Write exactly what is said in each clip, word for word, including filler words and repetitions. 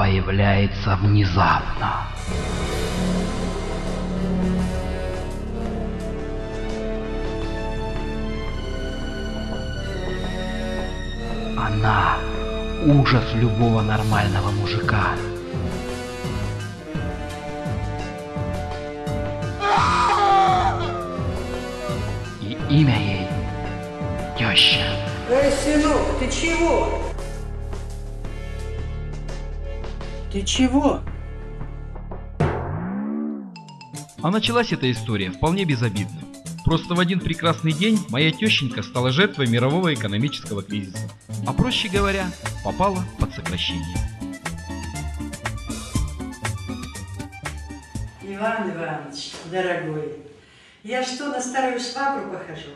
появляется внезапно. Она – ужас любого нормального мужика. И имя ей – теща. Эй, сынок, ты чего? Ты чего? А началась эта история вполне безобидно. Просто в один прекрасный день моя тещенька стала жертвой мирового экономического кризиса. А проще говоря, попала под сокращение. Иван Иванович, дорогой, я что, на старую швабру похожу?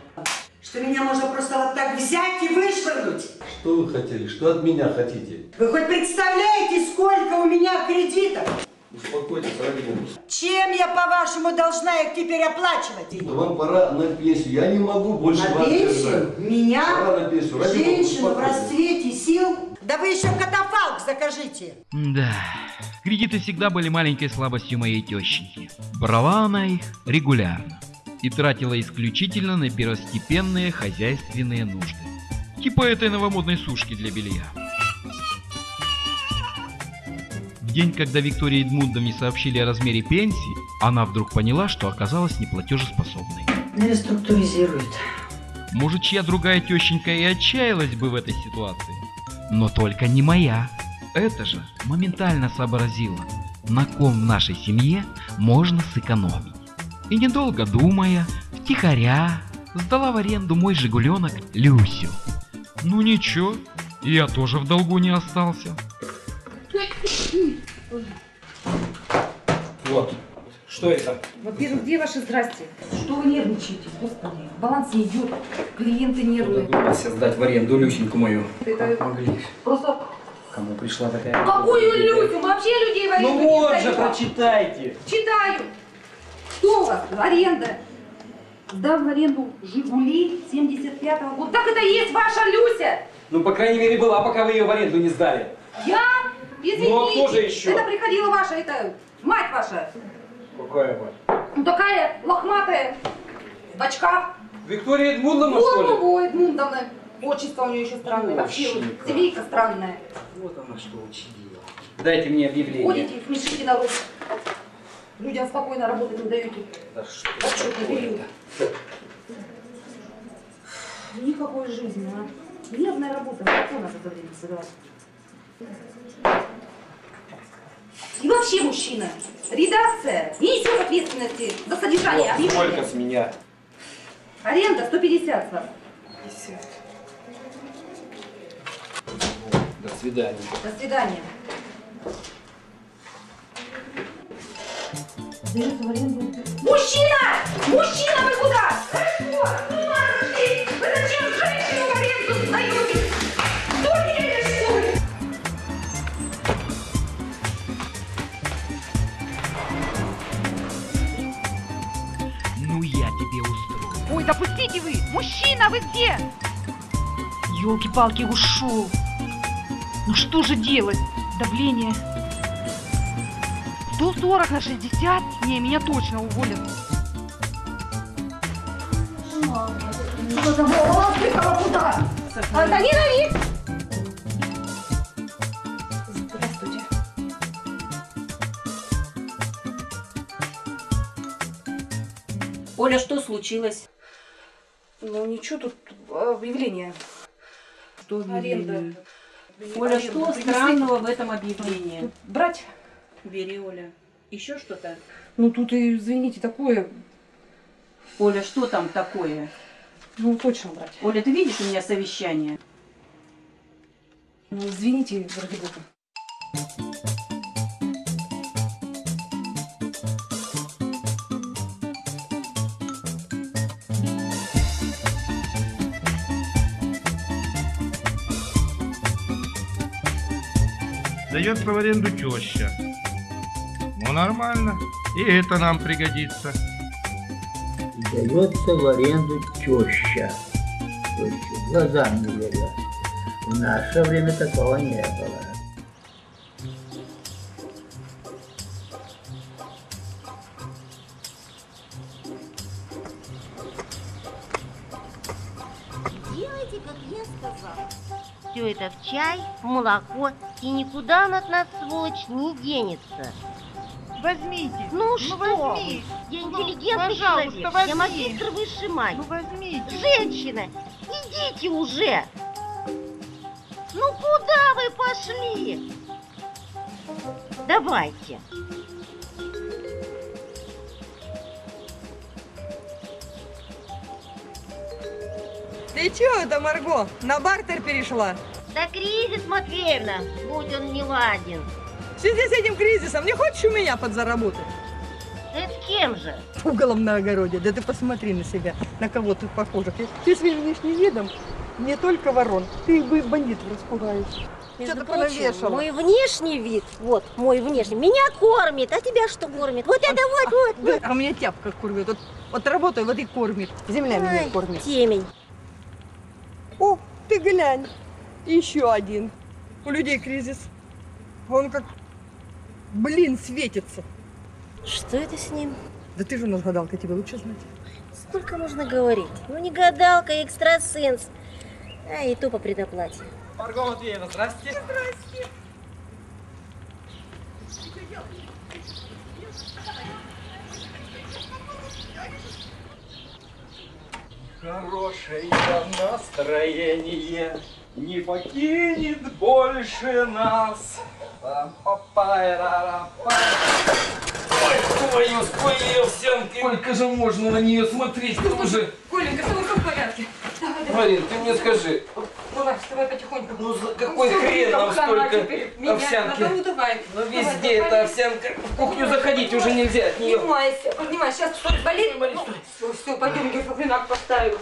Что меня можно просто вот так взять и вышвырнуть? Что вы хотели? Что от меня хотите? Вы хоть представляете, сколько у меня кредитов? Успокойтесь, родители. Чем я, по-вашему, должна их теперь оплачивать? Но вам пора на пенсию. Я не могу больше на вас пенсию? Меня? Пора на пенсию. Родители, женщину в расцвете сил? Да вы еще катафалк закажите. Да. Кредиты всегда были маленькой слабостью моей тещеньки. Брала она их регулярно и тратила исключительно на первостепенные хозяйственные нужды. Типа этой новомодной сушки для белья. В день, когда Виктории Эдмундовне сообщили о размере пенсии, она вдруг поняла, что оказалась неплатежеспособной. Реструктуризирует. Может, чья другая тещенька и отчаялась бы в этой ситуации. Но только не моя. Это же моментально сообразила, на ком в нашей семье можно сэкономить. И недолго думая, втихаря сдала в аренду мой жигуленок Люсю. Ну ничего, я тоже в долгу не остался. Вот. Что это? Во-первых, где ваши здрасте? Что вы нервничаете, господи? Баланс не идет, клиенты нервничают. Додумался сдать в аренду Люсеньку мою. Это как могли? Просто... Кому пришла такая... Какую Люсю? Вообще людей в аренду ну не вот сдаю. Же, прочитайте. Читаю. Что у вас? Аренда. Сдав в аренду Жигули семьдесят пятого года. Так это и есть ваша Люся. Ну, по крайней мере, была, пока вы ее в аренду не сдали. Я? Извините. Ну, а кто же еще? Это приходила ваша, это мать ваша. Какая мать? Ну, такая лохматая, в очках. Виктория Эдмундовна, что ли? Ну, Эдмундовна. Отчество у нее еще странное. Вообще, семейка странная. Вот она что учудила. Дайте мне объявление. Ходите, смешите народ. Людям спокойно работать не даете. Да что это? Никакой жизни, а. Нервная работа. Кто нас это время собирает? И вообще мужчина. Редакция. Не несет ответственности за содержание объявления. Сколько с меня? Аренда сто пятьдесят с вас. пятьдесят. До свидания. До свидания. Мужчина! Мужчина, вы куда? Хорошо! Ну ладно, шли! Вы зачем женщину в аренду сдаете? Дурели, что ли? Ну я тебе устрою. Ой, допустите вы! Мужчина, вы где? Ёлки-палки, ушел. Ну что же делать? Давление... сто сорок на шестьдесят? Не, меня точно уволят. Вострикова куда? Антонина Викторовна! Здравствуйте. Оля, что случилось? Ну ничего, тут объявление. Что объявление? Аренда. Оля, что странного в этом объявлении? Брать? Бери, Оля. Еще что-то? Ну, тут, извините, такое... Оля, что там такое? Ну, точно брать. Оля, ты видишь у меня совещание? Ну, извините, ради бога. Дается в аренду теща. Ну нормально, и это нам пригодится. Дается в аренду теща. То есть глазам не верят. В наше время такого не было. Делайте, как я сказала. Все это в чай, в молоко, и никуда он от нас, сволочь, не денется. Возьмите. Ну, ну что? Возьми. Я интеллигентный ну, человек. Возьми. Я магистр высшей магии. Ну, возьмите. Женщина, идите уже. Ну, куда вы пошли? Давайте. Ты чего это, Марго, на бартер перешла? Да кризис, Матвеевна, будь он неладен. В связи с этим кризисом не хочешь у меня подзаработать? Это с кем же? С уголом на огороде. Да ты посмотри на себя, на кого ты похожа. Ты с внешним видом не только ворон, ты бы бандитов распугаешь. Что-то понавешало. Мой внешний вид, вот, мой внешний, меня кормит, а тебя что кормит? Вот а, это вот, а, вот, вот. Да, а меня тяпка кормит, вот, вот работаю, вот и кормит. Земля. Ой, меня кормит. Темень. О, ты глянь, еще один. У людей кризис. Он как блин светится. Что это с ним? Да ты же у нас гадалка, тебе лучше знать. Столько можно говорить. Ну не гадалка, а экстрасенс. А и то по предоплате. Марго Матвеевна, здрасте. Здрасте. Хорошее настроение не покинет больше нас. Ой, твою спою, Сенка! Сколько же можно на нее смотреть? Там уже... Коленька, с тобой все в порядке? Давай, давай. Марин, ты мне скажи. Ну, Лаш, давай потихоньку. Ну, за какой ну, хрен нам столько овсянки? Надо, ну, давай. Ну, везде давай, давай. Эта овсянка. В кухню заходить давай. Уже нельзя от нее. Поднимайся, поднимайся. Сейчас что-то болит? Ну, все, все, пойдем, я фугринак поставлю.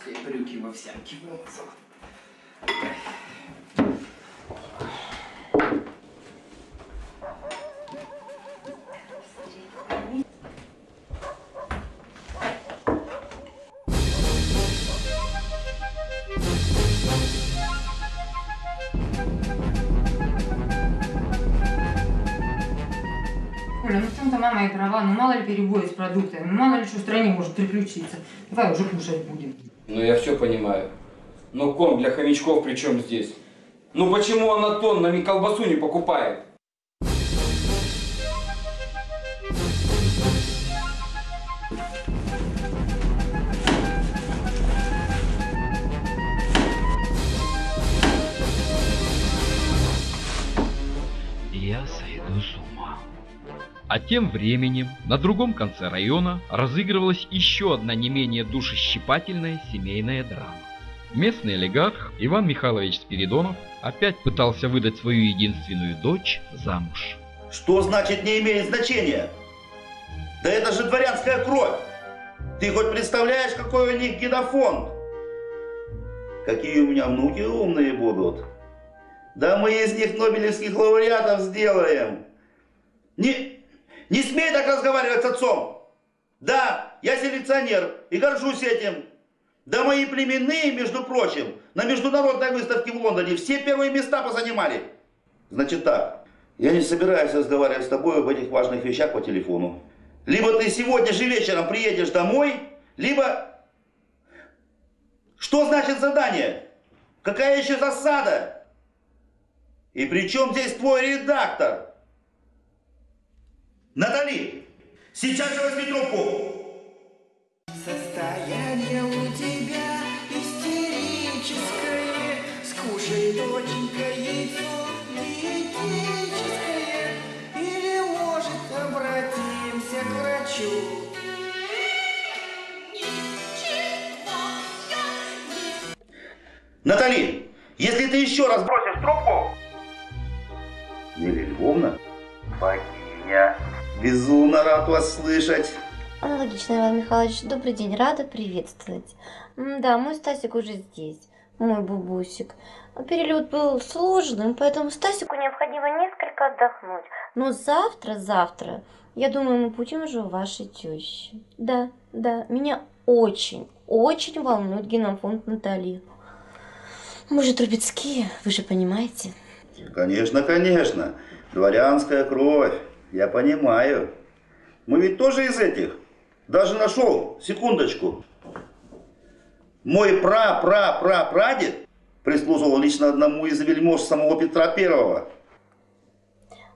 Все брюки в овсянке вымазала. Коля, ну в чем-то мама и права, ну мало ли перебои с продуктами, ну мало ли что в стране может приключиться. Давай уже кушать будем. Ну я все понимаю. Но корм для хомячков при чем здесь? Ну почему она тоннами колбасу не покупает? Я сойду с ума. А тем временем на другом конце района разыгрывалась еще одна не менее душещипательная семейная драма. Местный олигарх Иван Михайлович Спиридонов опять пытался выдать свою единственную дочь замуж. Что значит не имеет значения? Да это же дворянская кровь! Ты хоть представляешь, какой у них генофонд? Какие у меня внуки умные будут? Да мы из них нобелевских лауреатов сделаем! Не, не смей так разговаривать с отцом! Да, я селекционер и горжусь этим! Да мои племенные, между прочим, на международной выставке в Лондоне все первые места позанимали. Значит так, я не собираюсь разговаривать с тобой об этих важных вещах по телефону. Либо ты сегодня же вечером приедешь домой, либо... Что значит задание? Какая еще засада? И при чем здесь твой редактор? Натали, сейчас же возьми трубку. Состояние у тебя истерическое, скушай, доченька, яйцо диетическое, или, может, обратимся к врачу. Натали, если ты еще раз бросишь трубку... Нелли Львовна, богиня, безумно рад вас слышать. Аналогично, Иван Михайлович. Добрый день, рада приветствовать. Да, мой Стасик уже здесь, мой бубусик. Перелет был сложным, поэтому Стасику необходимо несколько отдохнуть. Но завтра, завтра, я думаю, мы будем уже у вашей тещи. Да, да, меня очень, очень волнует генофонд Натали. Мы же трубецкие, вы же понимаете? Конечно, конечно. Дворянская кровь, я понимаю. Мы ведь тоже из этих. Даже нашел. Секундочку. Мой пра-пра-пра-прадед прислуживал лично одному из вельмож самого Петра Первого.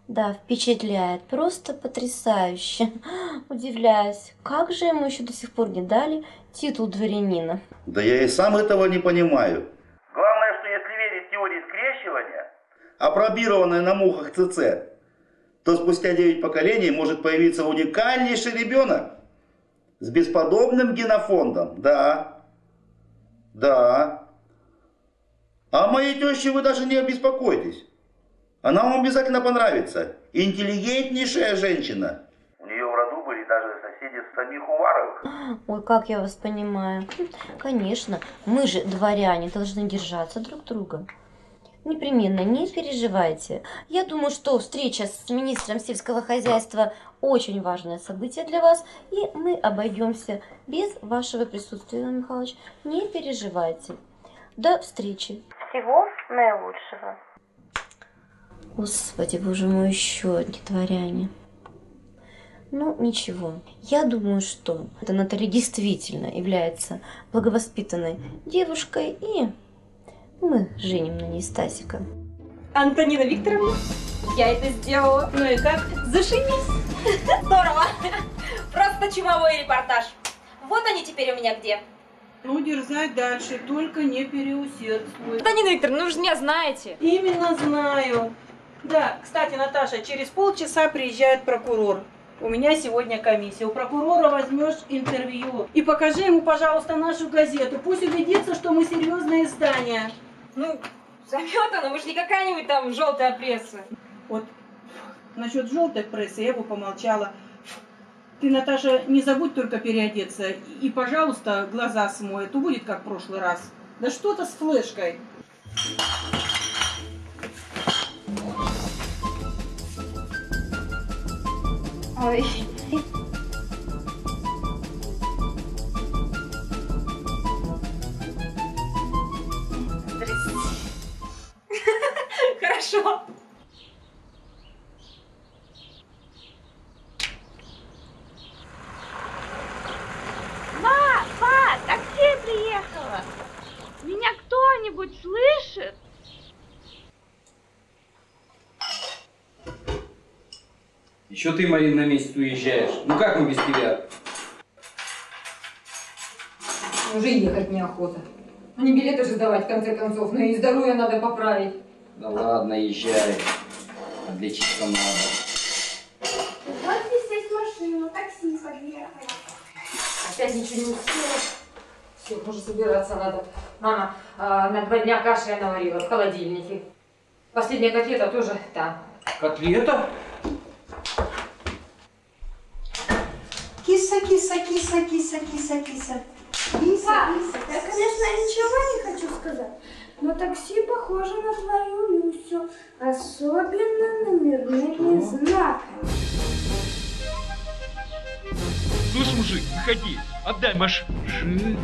Да, впечатляет. Просто потрясающе. Удивляюсь, как же ему еще до сих пор не дали титул дворянина. Да я и сам этого не понимаю. Главное, что если верить теории скрещивания, опробированной на мухах ЦЦ, то спустя девять поколений может появиться уникальнейший ребенок с бесподобным генофондом. Да, да. А моей теще вы даже не обеспокойтесь. Она вам обязательно понравится. Интеллигентнейшая женщина. У нее в роду были даже соседи с самих Уваровых. Ой, как я вас понимаю. Конечно, мы же дворяне должны держаться друг друга. Непременно, не переживайте. Я думаю, что встреча с министром сельского хозяйства очень важное событие для вас. И мы обойдемся без вашего присутствия, Иван Михайлович. Не переживайте. До встречи. Всего наилучшего. Господи, боже мой, еще одни дворяне. Ну, ничего. Я думаю, что Наталья действительно является благовоспитанной девушкой, и мы женим на ней Стасика. Антонина Викторовна, я это сделала. Ну и как? Зашибись. Здорово. Просто чумовой репортаж. Вот они теперь у меня где. Ну, дерзай дальше, только не переусердствуй. Антонина Викторовна, вы же меня знаете. Именно знаю. Да, кстати, Наташа, через полчаса приезжает прокурор. У меня сегодня комиссия. У прокурора возьмешь интервью. И покажи ему, пожалуйста, нашу газету. Пусть убедится, что мы серьезное издание. Ну, заметано, вы же не какая-нибудь там желтая пресса. Вот, насчет желтой прессы я бы помолчала. Ты, Наташа, не забудь только переодеться. И, пожалуйста, глаза смой. То будет как в прошлый раз. Да что-то с флешкой. Ой. Хорошо. Ма, па, такси приехала. Меня кто-нибудь слышит? Еще ты, Марина, на месяц уезжаешь. Ну как мы без тебя? Уже ехать неохота. Ну не билеты же сдавать, в конце концов. Ну и здоровье надо поправить. Да ладно, езжай. Отличиться надо. Вот здесь есть машина, такси подъехали. Опять ничего не успела. Все, уже собираться надо. Мама, а, на два дня каши я наварила в холодильнике. Последняя котлета тоже там. Котлета? Киса, киса, киса, киса, киса, киса. Киса, киса. Я, конечно, ничего не хочу сказать, но такси похоже на твою Люсю, особенно номерными знаками. Слышь, мужик, выходи, отдай машину.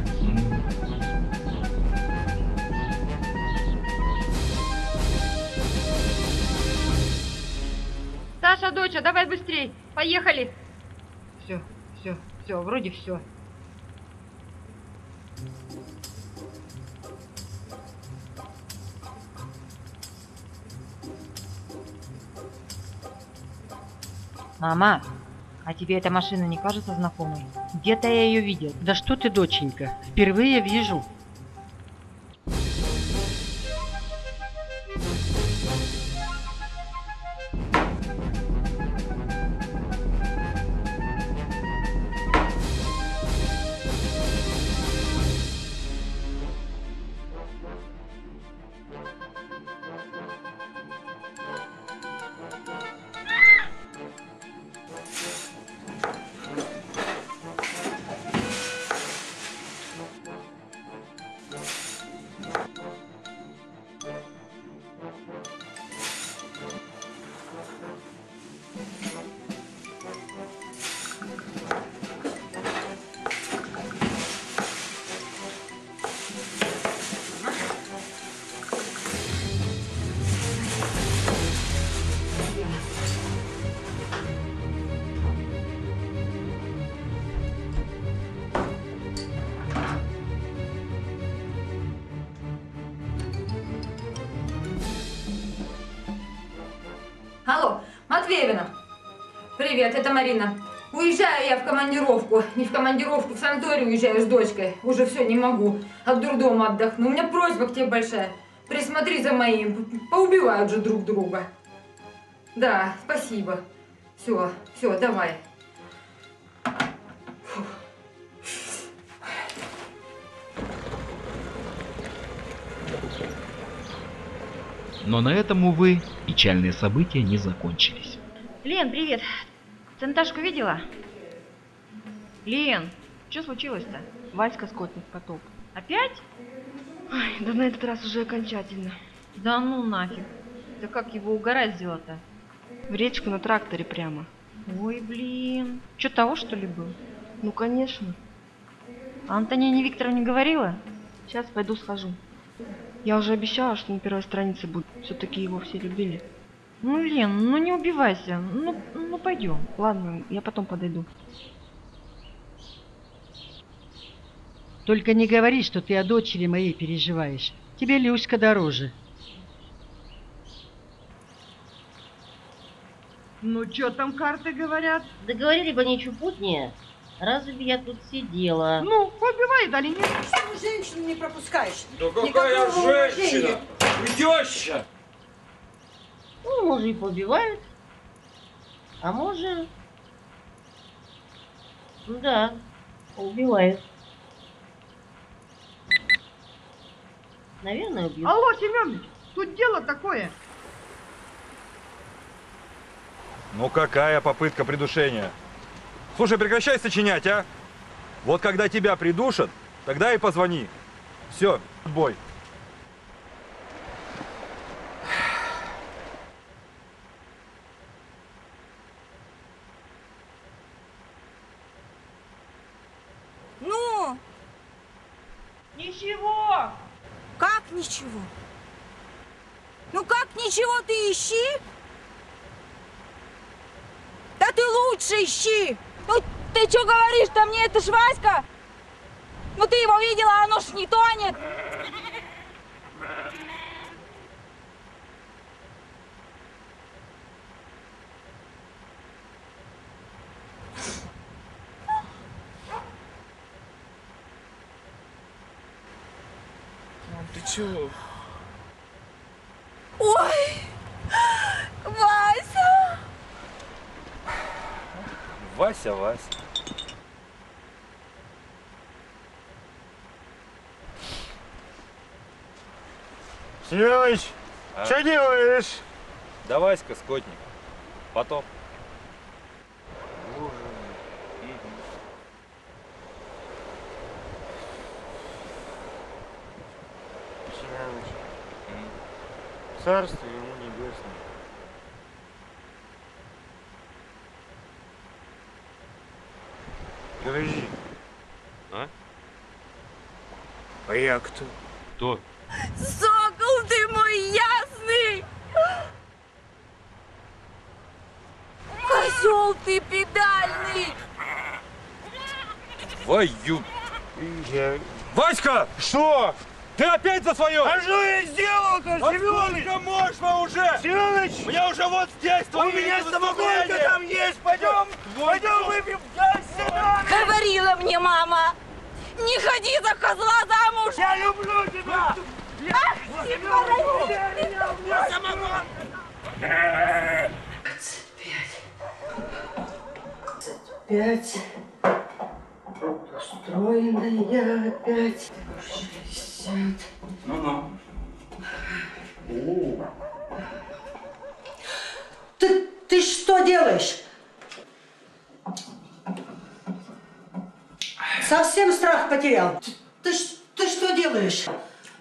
Саша, доча, давай быстрей, поехали. Все. Все, все, вроде все. Мама, а тебе эта машина не кажется знакомой? Где-то я ее видел. Да что ты, доченька, впервые вижу. Алло, Матвеевна. Привет, это Марина. Уезжаю я в командировку. Не в командировку, в санаторий уезжаю с дочкой. Уже все, не могу. От дурдома отдохну. У меня просьба к тебе большая. Присмотри за моим. Поубивают же друг друга. Да, спасибо. Все, все, давай. Фух. Но на этом, увы, печальные события не закончились. Лен, привет. Ты Наташку видела? Лен, что случилось-то? Васька скотник потоп. Опять? Ой, да на этот раз уже окончательно. Да ну нафиг. Да как его угораздило-то? В речку на тракторе прямо. Ой, блин. Что, того что ли был? Ну, конечно. А Антонина Викторовна говорила? Сейчас пойду схожу. Я уже обещала, что на первой странице будет. Все-таки его все любили. Ну, Лен, ну не убивайся. Ну, ну пойдем. Ладно, я потом подойду. Только не говори, что ты о дочери моей переживаешь. Тебе Люська дороже. Ну, что там карты говорят? Да говорили бы ничего путнее. Разве я тут сидела? Ну, побивай, дали нет. Саму женщину не пропускаешь. Да какая женщина? Уйдёшься! Ну, может, и побивают. А может... Да, убивают. Наверное, убьют. Алло, Семёныч, тут дело такое. Ну, какая попытка придушения? Слушай, прекращай сочинять, а? Вот когда тебя придушат, тогда и позвони. Все, бой. Ну? Ничего. Как ничего? Ну как ничего, ты ищи? Да ты лучше ищи. Ну, ты что говоришь-то мне? Это ж Васька. Ну, ты его видела, оно ж не тонет. Мам, ты чего? Ой, Вася! Вася, Вася. Семёныч, а? Что делаешь? Да Васька скотник. Потом. Семёныч, царство ему небесное. Подожди. А? А я кто? Кто? Сокол ты мой ясный! Козел ты педальный! Твою... Я... Васька! Что? Ты опять за свое? А что я сделал-то, Семёныч? Сколько можно уже? Семёныч! У меня уже вот здесь твои... У меня самогонка там есть! Пойдем! Пойдем выпьем! Говорила мне мама, не ходи за козла замуж! Я люблю тебя! Ах, ты паразит! двадцать пять. двадцать пять. Устроена я опять. шестьдесят. Ну-ну. Ты, ты что делаешь? Совсем страх потерял. Ты, ты, ты что делаешь?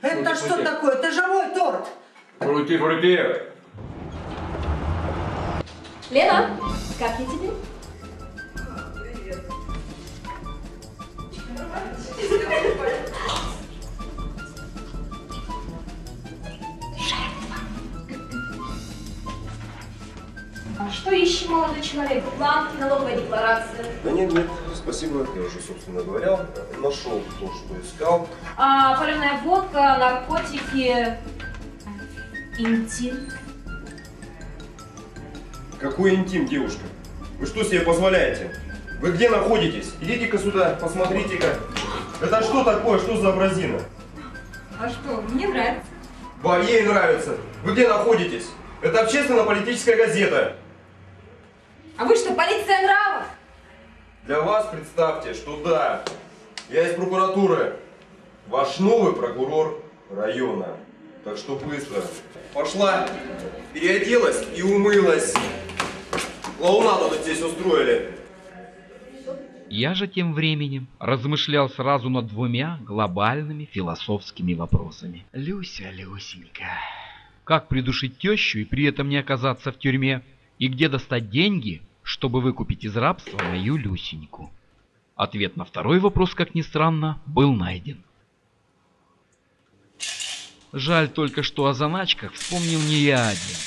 Это крути, что крути. Такое? Это же мой торт. Крути, крути. Лена, как я тебе? Привет. А что ищет молодой человек? Бланки, налоговая декларация? Да нет, нет. Спасибо, я уже, собственно говоря, нашел то, что искал. А, паленая водка, наркотики, интим. Какой интим, девушка? Вы что себе позволяете? Вы где находитесь? Идите-ка сюда, посмотрите-ка. Это что такое? Что за образина? А что, мне нравится. Ба, ей нравится. Вы где находитесь? Это общественно-политическая газета. А вы что, полиция нравов? Для вас представьте, что да, я из прокуратуры. Ваш новый прокурор района. Так что быстро. Пошла, переоделась и умылась. Клоунаду тут здесь устроили. Я же тем временем размышлял сразу над двумя глобальными философскими вопросами. Люся, Люсенька. Как придушить тещу и при этом не оказаться в тюрьме? И где достать деньги, чтобы выкупить из рабства мою Люсеньку? Ответ на второй вопрос, как ни странно, был найден. Жаль только, что о заначках вспомнил не я один.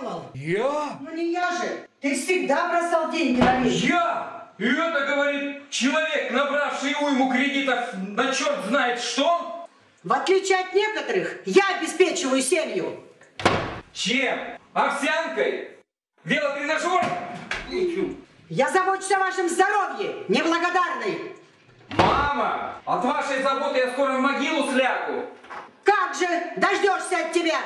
Во! Я? Ну не я же. Ты всегда бросал деньги на вещи. Я? И это, говорит, человек, набравший уйму кредитов на черт знает что? В отличие от некоторых, я обеспечиваю семью. Чем? Овсянкой? Велотренажером? Я забочусь о вашем здоровье, неблагодарный. Мама, от вашей заботы я скоро в могилу слягу. Как же, дождешься от тебя.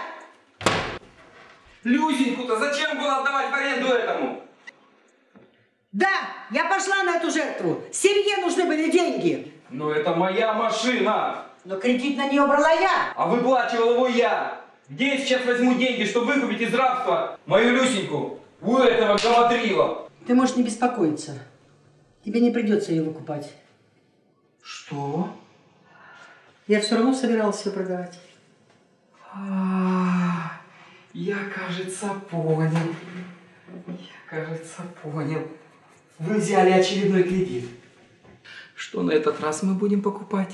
Люсеньку-то зачем было отдавать в аренду этому? Да, я пошла на эту жертву. Семье нужны были деньги. Но это моя машина. Но кредит на нее брала я. А выплачивал его я. Где я сейчас возьму деньги, чтобы выкупить из рабства мою Люсеньку? У этого голодрила. Ты можешь не беспокоиться. Тебе не придется ее выкупать. Что? Я все равно собиралась ее продавать. Я, кажется, понял. Я, кажется, понял. Вы взяли очередной кредит. Что на этот раз мы будем покупать?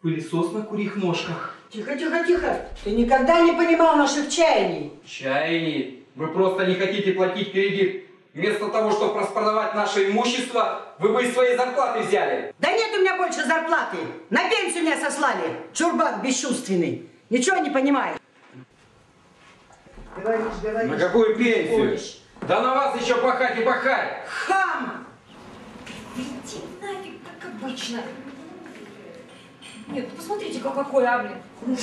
Пылесос на курьих ножках. Тихо, тихо, тихо. Ты никогда не понимал наших чаяний. Чаяний? Вы просто не хотите платить кредит. Вместо того, чтобы распродавать наше имущество, вы бы из своей зарплаты взяли. Да нет у меня больше зарплаты. На пенсию меня сослали. Чурбан бесчувственный. Ничего не понимает. Говоришь, говоришь. На какую пенсию? Говоришь. Да на вас еще пахать и пахать! Хам! Иди нафиг, как обычно. Нет, посмотрите, какой облик.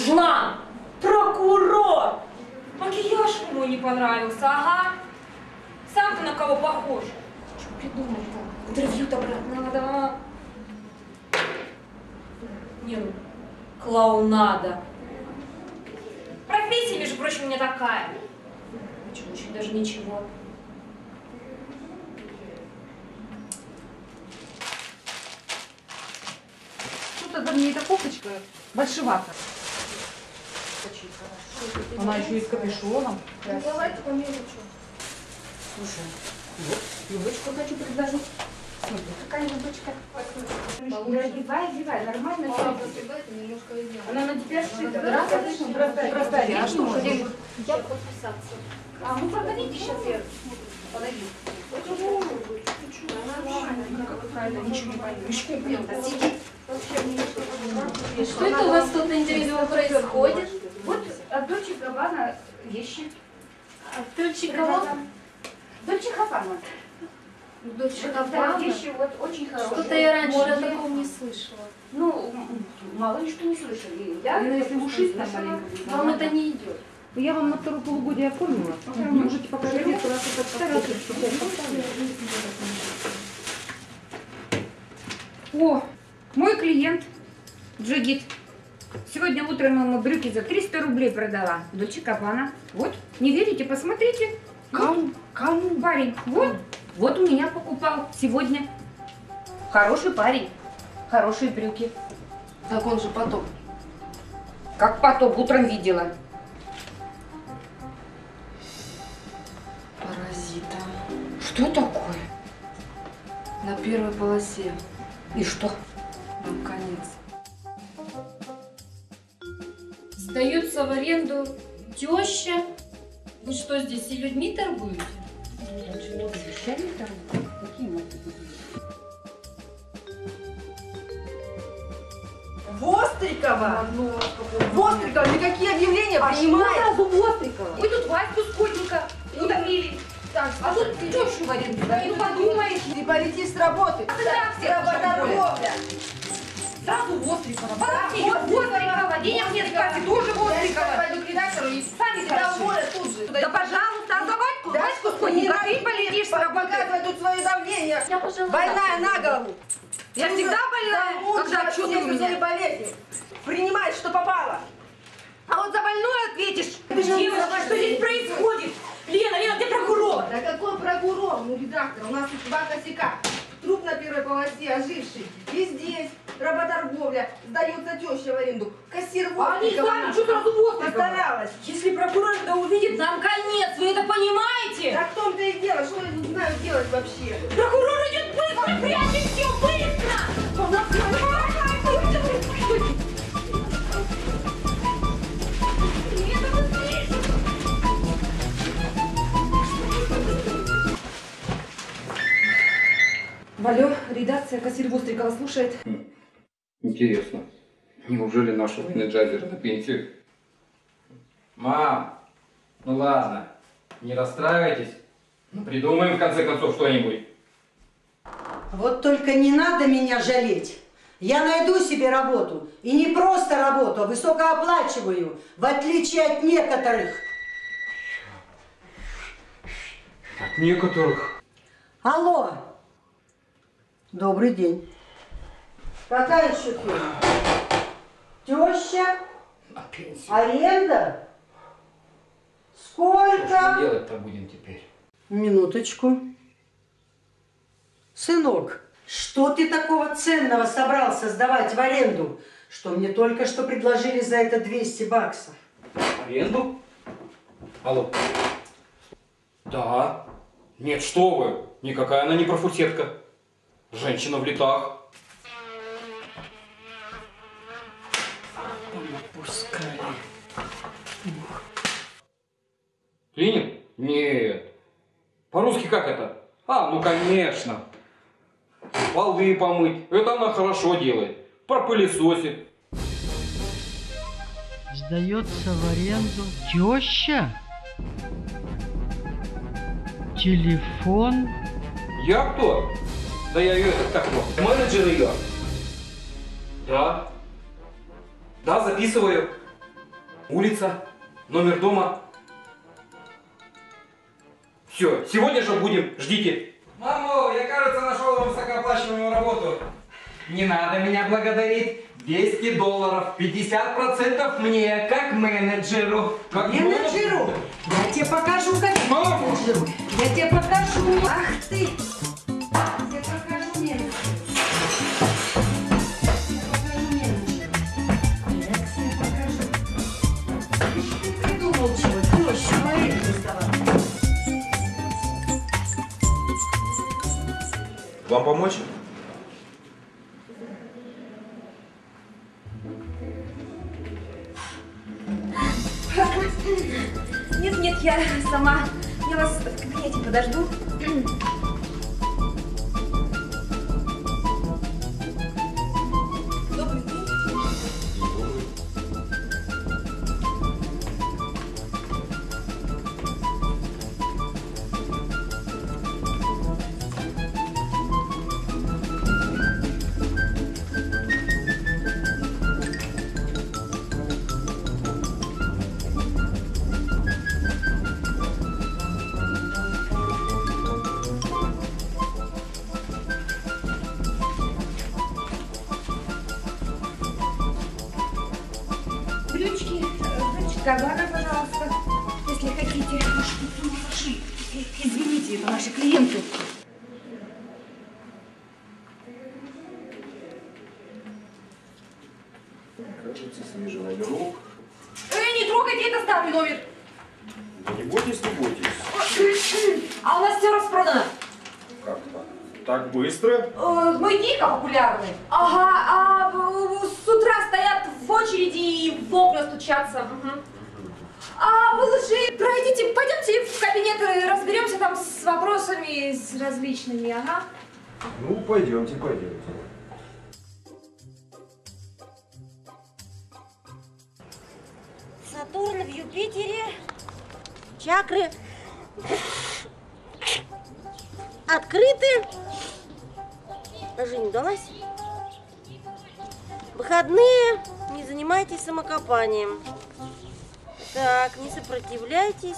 Жлан! Прокурор! Макияж ему не понравился, ага. Сам-то на кого похож? Что придумал-то? Интервью-то брать надо. Не, ну, клоунада. Профессия, между прочим, у меня такая. Очень, очень даже ничего. Что-то да мне эта кофточка большевата. Она еще и с капюшоном. Ну, давайте померим. Слушай, юбочку хочу предложить. Смотри, какая юбочка. Надевай, одевай, нормально. А, она на тебя сшита. Простая, простая. А что можно? Я подписаться. А, ну проходите сейчас вверх. Подойди. Она ничего не поймет. Сиди. Что это у вас тут интересного происходит? Вот от Дольче энд Габбана вещи. От Дольче энд Габбана? Дольче энд Габбана. Вот, очень что-то я раньше о таком не слышала. Ну, мало ли что не слышали. Я, ну, если уши вам это не идет. Я вам на второе полугодие оформила. Можете показать, что раз это постараться, чтобы я поставила. О, мой клиент Джигит. Сегодня утром ему брюки за триста рублей продала. Дольче энд Габбана. Вот, не верите, посмотрите. Кому? Кому? Парень. Вот. Вот у меня покупал сегодня. Хороший парень, хорошие брюки. Так он же потоп. Как потоп, утром видела. Паразита. на первой полосе. И что? Ну, конец. Сдаются в аренду теща. Вы что, здесь и людьми торгуете? Нет, почему вы вещами торгуете? Какие могут быть? Вострикова! Ну, Вострикова! Ты какие объявления а принимаешь? А Вострикова? Вы тут Ваську скотника утомили. Так, а тут ты тещу в аренду даешь. Ну подумаешь. Ты полети с работы. А ты так все работорговля. Сразу Вострикова. Вообще, Вострикова. Денег нет, Катя, тоже Вострикова. Я пойду к редактору и сами доволят тут же. Да пожалуйста, а за Ваську, Ваську скотника. Ты полетишь с работы. Показывай тут свое давление. Больная на голову. Я всегда больная, когда отчеты у меня. Принимай, что попало. А вот за больное ответишь. Девушка, что здесь происходит? Лена, Лена, где прокурор? Да какой прокурор? Ну, редактор, у нас тут два косяка. Труп на первой полосе, оживший. И здесь работорговля, сдается теща в аренду. Кассир Вострикова. А они сами, что сразу Вострикова? Постаралась. Если прокурор это увидит, нам конец, вы это понимаете? Да в том-то и дело, что я не знаю делать вообще. Прокурор идет быстро, прячет все, быстро! Алло, редакция, Кассир Вострикова слушает. Интересно, неужели нашего менеджера на пенсию? Мам, ну ладно, не расстраивайтесь, придумаем в конце концов что-нибудь. Вот только не надо меня жалеть. Я найду себе работу, и не просто работу, а высокооплачиваемую, в отличие от некоторых. От некоторых? Алло. Добрый день. Какая еще тема? Теща? Аренда? Сколько? Что делать-то будем теперь? Минуточку. Сынок, что ты такого ценного собрался сдавать в аренду, что мне только что предложили за это двести баксов? Аренду? Алло. Да. Нет, что вы. Никакая она не профусетка. Женщина в летах. Пускай. Клинин? Нет. По-русски как это? А, ну конечно. Полы помыть. Это она хорошо делает. Пропылесосит. Сдается в аренду теща? Телефон? Я кто? Да я ее этот так вот. Менеджер ее. Да. Да, записываю. Улица. Номер дома. Все, сегодня же будем. Ждите. Мама, я, кажется, нашел вам высокооплачиваемую работу. Не надо меня благодарить. двести долларов. пятьдесят процентов мне, как менеджеру. Как менеджеру? Менеджеру? Я тебе покажу, как Мама. Менеджеру. Я тебе покажу. Ах ты! Вам помочь? Нет, нет, я сама. Я вас в кабинете подожду. Добрый день. Товары, пожалуйста, если хотите. Извините, это наши клиенты. Хочется свежий номерок. Эй, не трогайте, это старый номер. Да не бойтесь, не бойтесь. А у нас все распродано. Как-то. Так быстро? Мы дико популярны. Ага, а с утра стоят в очереди и в окна стучатся. А вы лучше пройдите, пойдемте в кабинет, разберемся там с вопросами с различными, ага. Ну, пойдемте, пойдемте. Сатурн в Юпитере, чакры открыты, даже не удалось. Выходные, не занимайтесь самокопанием. Так, не сопротивляйтесь.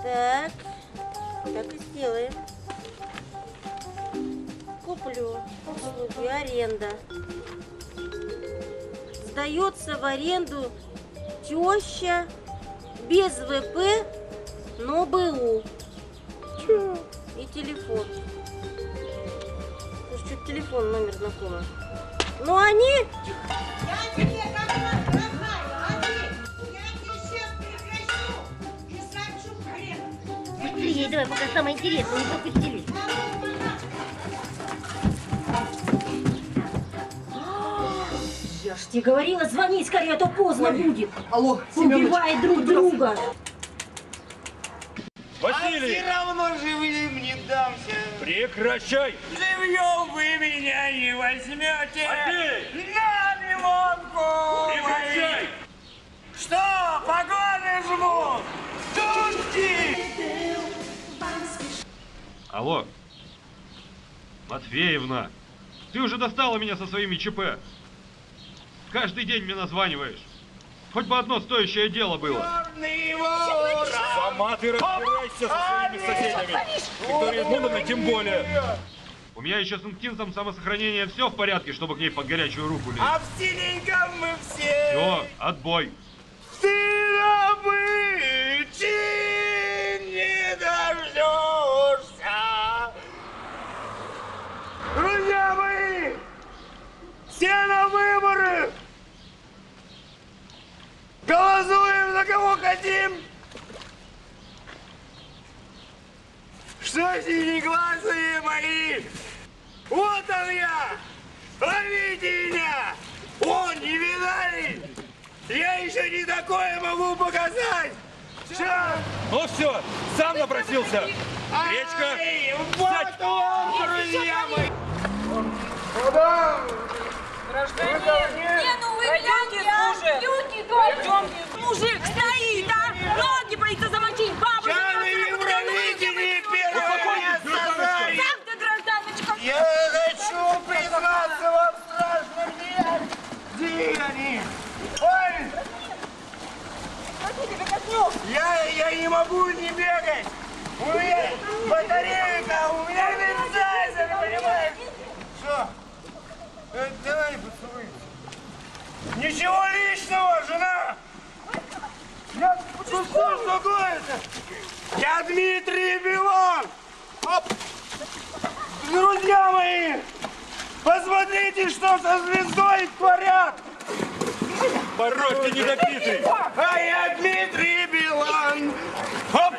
Так, так и сделаем. Куплю, услуги, аренда. Сдается в аренду теща без ВП, но БУ. Че? И телефон. Слушай, что-то телефон номер знакомый. Но они... Я тебе как-то... Ей, давай, пока самое интересное, не пропустили. Я ж тебе говорила, звони скорее, а то поздно. Ой, будет. Алло, убивает друг друга. Василий! А все равно живым не дамся. Прекращай! Живьем вы меня не возьмете. Василий! На лимонку! Прекращай! Что, погоны жмут? Тушки! Алло, Матвеевна, ты уже достала меня со своими ЧП. Каждый день мне названиваешь. Хоть бы одно стоящее дело было. Сама ты разбирайся со своими соседями. Виктория Эдмундовна тем более. У меня еще с инстинктом самосохранения все в порядке, чтобы к ней под горячую руку лезть. А в синеньком мы все. Все, отбой. Ты добычи не дождешься. Друзья мои, все на выборы, голосуем за кого хотим. Что синеглазые мои, вот он я, ловите меня, он не видали, я еще не такое могу показать. Сейчас. Ну все, сам напросился. Гречка! Ай, вот он, друзья мои! Мадам! Граждане! Не, ну вы гляньте, а! Люди, дочки! Мужик стоит, а! Ноги боится замочить! Бабушка! Сейчас вы не правители первого места дали! Сам ты, гражданочка! Я хочу признаться вам страшным делом! Где они? Ой! Я, я не могу не бегать! У меня батарейка, у меня бензайзер, понимаешь? Что? Э, давай поцелуй. Ничего личного, жена! Я... Ну что, что такое-то? Я Дмитрий Билан! Оп. Друзья мои, посмотрите, что со звездой творят! Порой ты недобитый! А я Дмитрий Билан! Оп!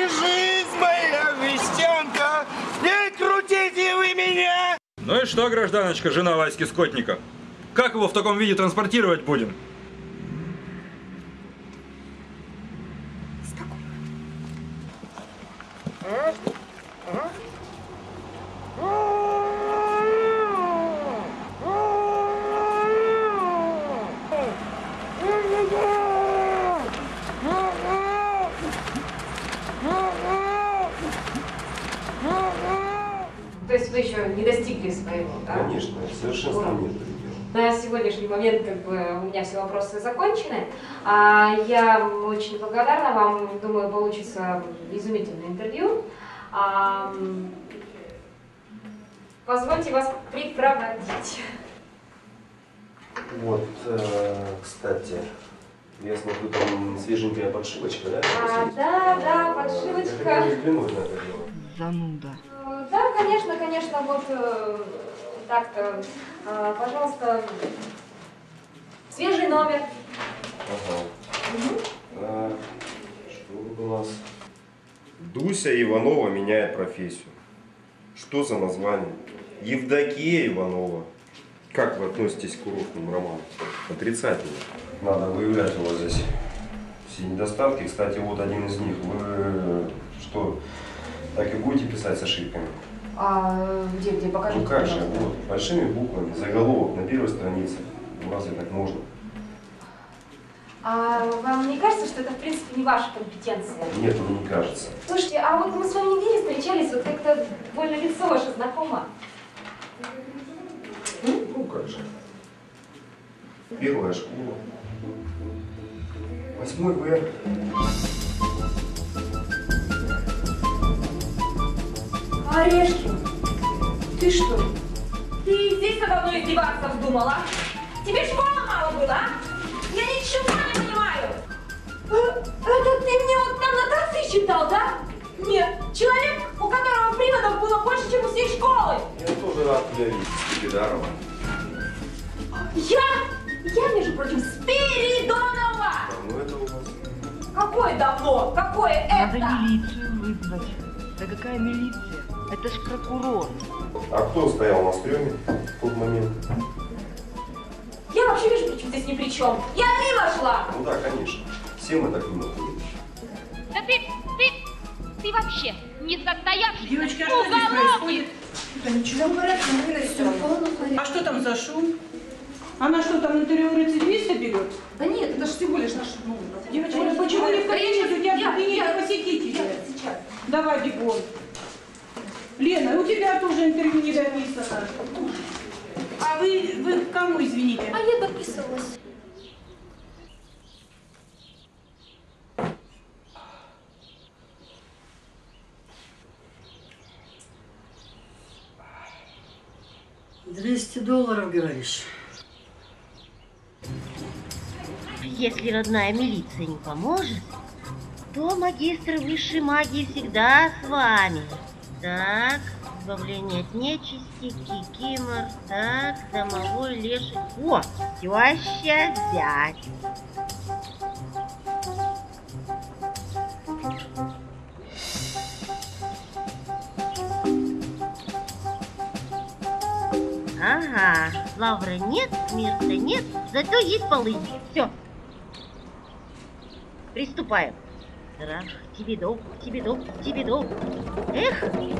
Жизнь моя вестянка, не крутите вы меня! Ну и что, гражданочка, жена Васьки Скотника? Как его в таком виде транспортировать будем? Момент, как бы у меня все вопросы закончены. А, я очень благодарна вам, думаю, получится изумительное интервью. А, позвольте вас припроводить. Вот, кстати, я смотрю, там свеженькая подшивочка, да? А, да, да, подшивочка. Зануда. Да, конечно, конечно, вот так-то, пожалуйста. Свежий номер. Ага. Угу. А, что у нас? Дуся Иванова меняет профессию. Что за название? Евдокия Иванова. Как вы относитесь к курортному роману? Отрицательно. Надо выявлять у вас здесь все недостатки. Кстати, вот один из них. Вы что, так и будете писать с ошибками? А где, где? Покажите. Ну как же, вот, большими буквами, заголовок на первой странице. Ну разве так можно? А вам не кажется, что это, в принципе, не ваша компетенция? Нет, мне не кажется. Слушайте, а вот мы с вами в Вене встречались, вот как-то больно лицо ваше знакомо. Ну, как же. Первая школа. Восьмой В. Орешкин, ты что? Ты здесь надо мной издеваться вздумала? Тебе школы мало было, а? Я ничего не понимаю! Это ты мне вот там Натаси читал, да? Нет, человек, у которого приводов было больше, чем у всей школы! Я тоже рад тебя видеть, Скипидарова. Я? Я, между прочим, Спиридонова! Давно это у вас? Какое давно? Какое это? Надо милицию вызвать. Да какая милиция? Это ж прокурор. А кто стоял на стреме в тот момент? Я вообще вижу, почему здесь ни при чем. Я мимо шла! Ну да, конечно. Все мы так мимо ходим. Да ты, ты, ты вообще не состоявшийся. Девочки, а что здесь происходит? Да ничего, в порядке, Марина, все. А что там за шум? Она что, там на территории цивилиста бегает? Да нет, это же всего лишь наша шумовка. Девочки, конечно, почему не в коллеге? У тебя объединение посетителей. Сейчас. Давай, бегом. Лена, у тебя тоже интервью не дописано. А вы, вы кому извините? А я подписывалась. двести долларов, говоришь? Если родная милиция не поможет, то магистры высшей магии всегда с вами. Так... Избавление от нечисти, кикимор, так, домовой леший. О, теща, зять. Ага, лавры нет, мирта нет, зато есть полынь. Все. Приступаем. Рах, тебе долг, тебе долг, тебе долг. Эх! Здрасте.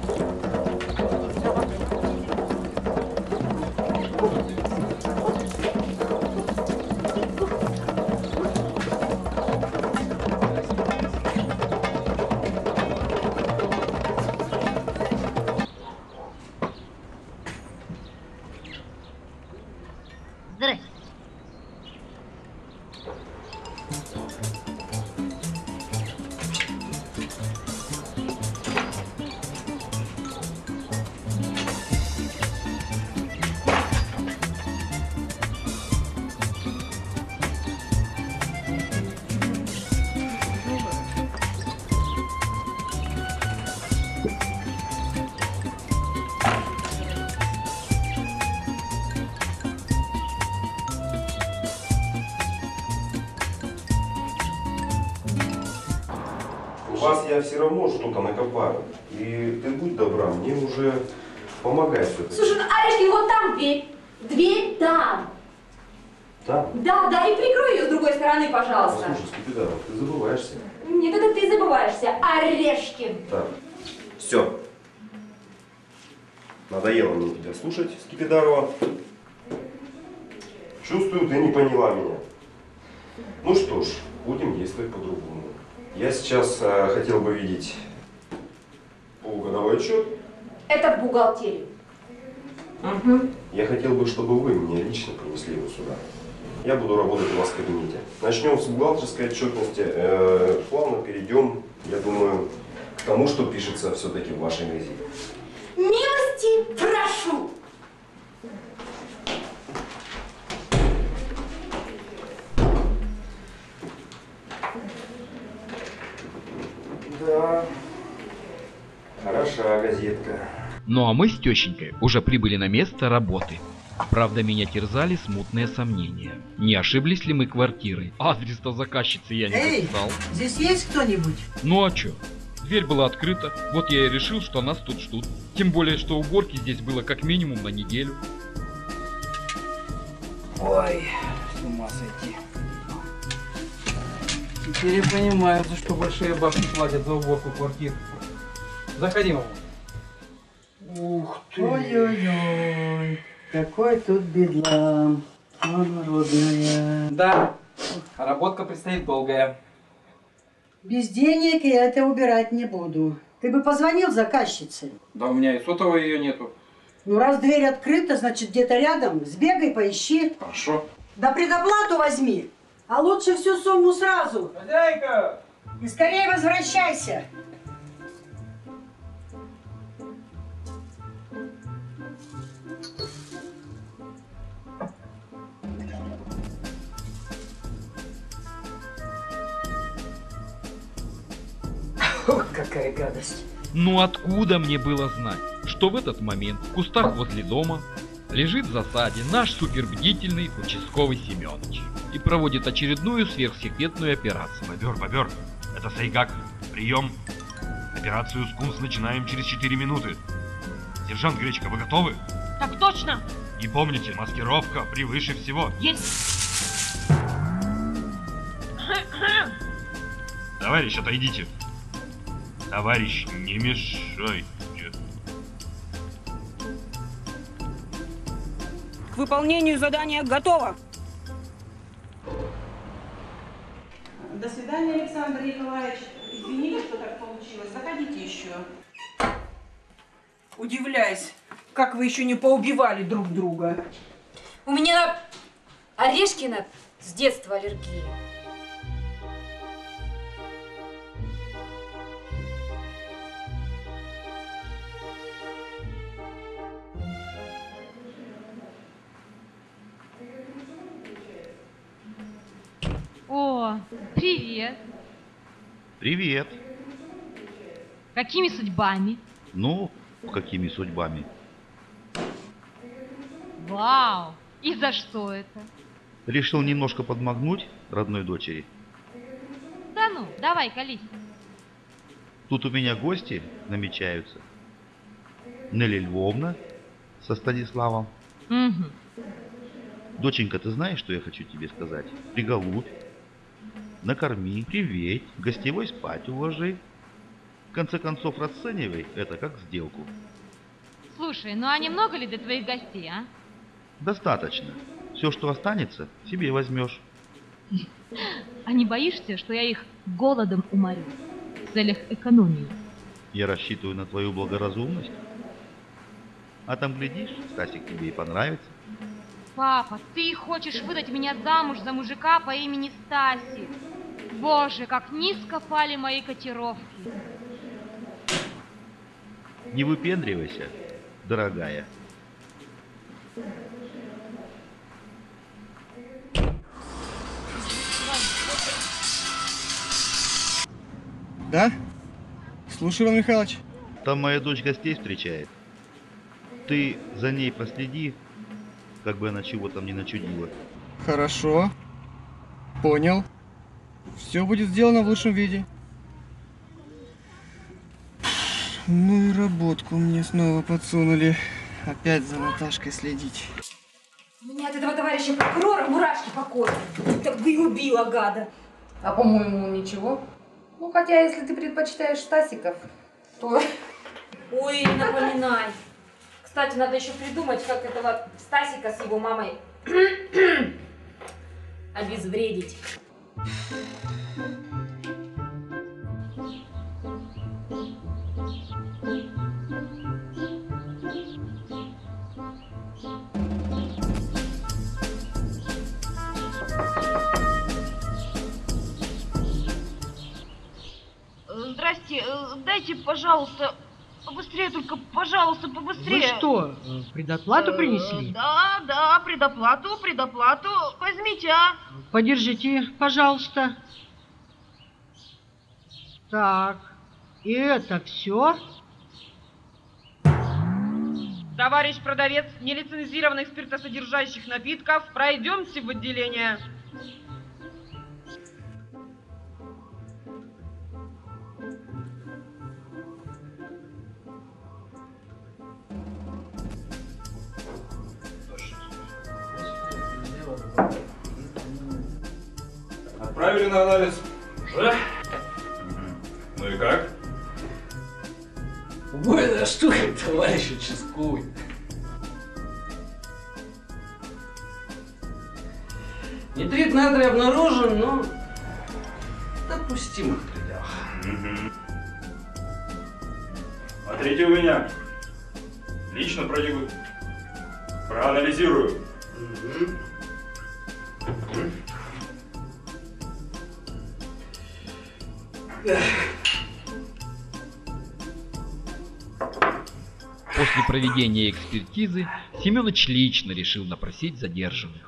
Все равно что-то накопаю. И ты будь добра, мне уже помогай все-таки. Слушай, ну, Орешкин, вот там дверь. Дверь там. Там? Да, да, и прикрой ее с другой стороны, пожалуйста. Слушай, Скипидарова, ты забываешься. Нет, это ты забываешься, Орешкин. Так, все. Надоело мне тебя слушать, Скипидарова. Чувствую, ты не поняла меня. Ну что ж, будем действовать по-другому. Я сейчас э, хотел бы видеть полугодовой отчет. Это в бухгалтерии. Угу. Я хотел бы, чтобы вы мне лично принесли его сюда. Я буду работать у вас в кабинете. Начнем с бухгалтерской отчетности. Э, плавно перейдем, я думаю, к тому, что пишется все-таки в вашей визе. Милости прошу! Да, хороша газетка. Ну а мы с тещенькой уже прибыли на место работы. Правда, меня терзали смутные сомнения. Не ошиблись ли мы квартирой? Адрес-то заказчицы я не записал. Здесь есть кто-нибудь? Ну а чё? Дверь была открыта, вот я и решил, что нас тут ждут. Тем более, что уборки здесь было как минимум на неделю. Ой, с ума сойти. Теперь я понимаю, за что большие бабки платят за уборку квартир. Заходи, мама. Ух ты! Ой-ой-ой, какой тут бедлам. Мама родная. Да, работка предстоит долгая. Без денег я это убирать не буду. Ты бы позвонил заказчице. Да у меня и сотового ее нету. Ну раз дверь открыта, значит где-то рядом. Сбегай, поищи. Хорошо. Да предоплату возьми. А лучше всю сумму сразу. Хозяйка! И скорее возвращайся. Ох, какая гадость. Ну откуда мне было знать, что в этот момент в кустах возле дома лежит в засаде наш супербдительный участковый Семёныч и проводит очередную сверхсекретную операцию. Бобер, Бобер, это Сайгак. Прием. Операцию «Скунс» начинаем через четыре минуты. Сержант Гречка, вы готовы? Так точно. И помните, маскировка превыше всего. Есть. Товарищ, отойдите. Товарищ, не мешайте. К выполнению задания готово. До свидания, Александр Николаевич. Извините, что так получилось. Заходите еще. Удивляюсь, как вы еще не поубивали друг друга. У меня на Орешкина с детства аллергия. О, привет. Привет. Какими судьбами? Ну, какими судьбами? Вау, и за что это? Решил немножко подмогнуть родной дочери. Да ну, давай, колись. Тут у меня гости намечаются. Нелли Львовна со Станиславом. Угу. Доченька, ты знаешь, что я хочу тебе сказать? Приголубь. Накорми, приведь, гостевой спать уложи. В конце концов, расценивай это как сделку. Слушай, ну а немного ли для твоих гостей, а? Достаточно. Все, что останется, себе возьмешь. А не боишься, что я их голодом уморю в целях экономии? Я рассчитываю на твою благоразумность. А там, глядишь, Стасик тебе и понравится. Папа, ты хочешь выдать меня замуж за мужика по имени Стасик? Боже, как низко пали мои котировки. Не выпендривайся, дорогая. Да? Слушай, Иван Михайлович. Там моя дочь гостей встречает. Ты за ней проследи. Как бы она чего там не начудила. Хорошо. Понял. Все будет сделано в лучшем виде. Ну и работку мне снова подсунули. Опять за Наташкой следить. У меня от этого товарища прокурора мурашки по коже. Так бы и убила, гада. А по-моему, ничего. Ну хотя, если ты предпочитаешь Стасиков, то... Ой, напоминай. Кстати, надо еще придумать, как этого Стасика с его мамой обезвредить. Здрасте, дайте, пожалуйста... Побыстрее, только, пожалуйста, побыстрее. Вы что, предоплату принесли? Да, да, предоплату, предоплату. Возьмите, а. Подержите, пожалуйста. Так, и это все? Товарищ продавец нелицензированных спиртосодержащих напитков, пройдемте в отделение. Отправили на анализ? Уже? Ну и как? Убойная штука, товарищ участковый. Нитрит натрия обнаружен, но допустимых пределах. Угу. Смотрите у меня. Лично продигу. Проанализирую. Угу. После проведения экспертизы Семёныч лично решил допросить задержанных.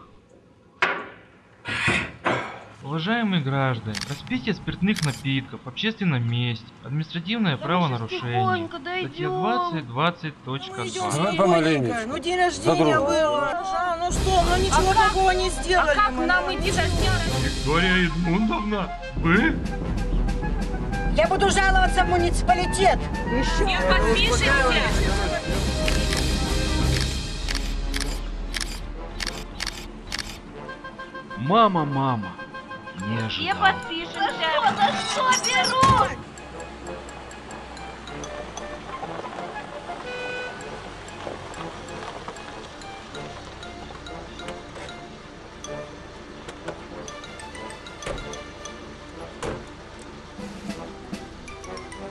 Уважаемые граждане, распитие спиртных напитков в общественном месте, административное да правонарушение, статья двадцать двадцать точка два. Давай помаленько. Ну день рождения было. Жан, ну что, ну ничего а такого как? не сделали. А как мы, нам идти за сделать? Виктория Эдмундовна, вы? Я буду жаловаться в муниципалитет. Еще. Не подпишите. Мама, мама. Не ожидал. Я подпишемся. За что, за что берут?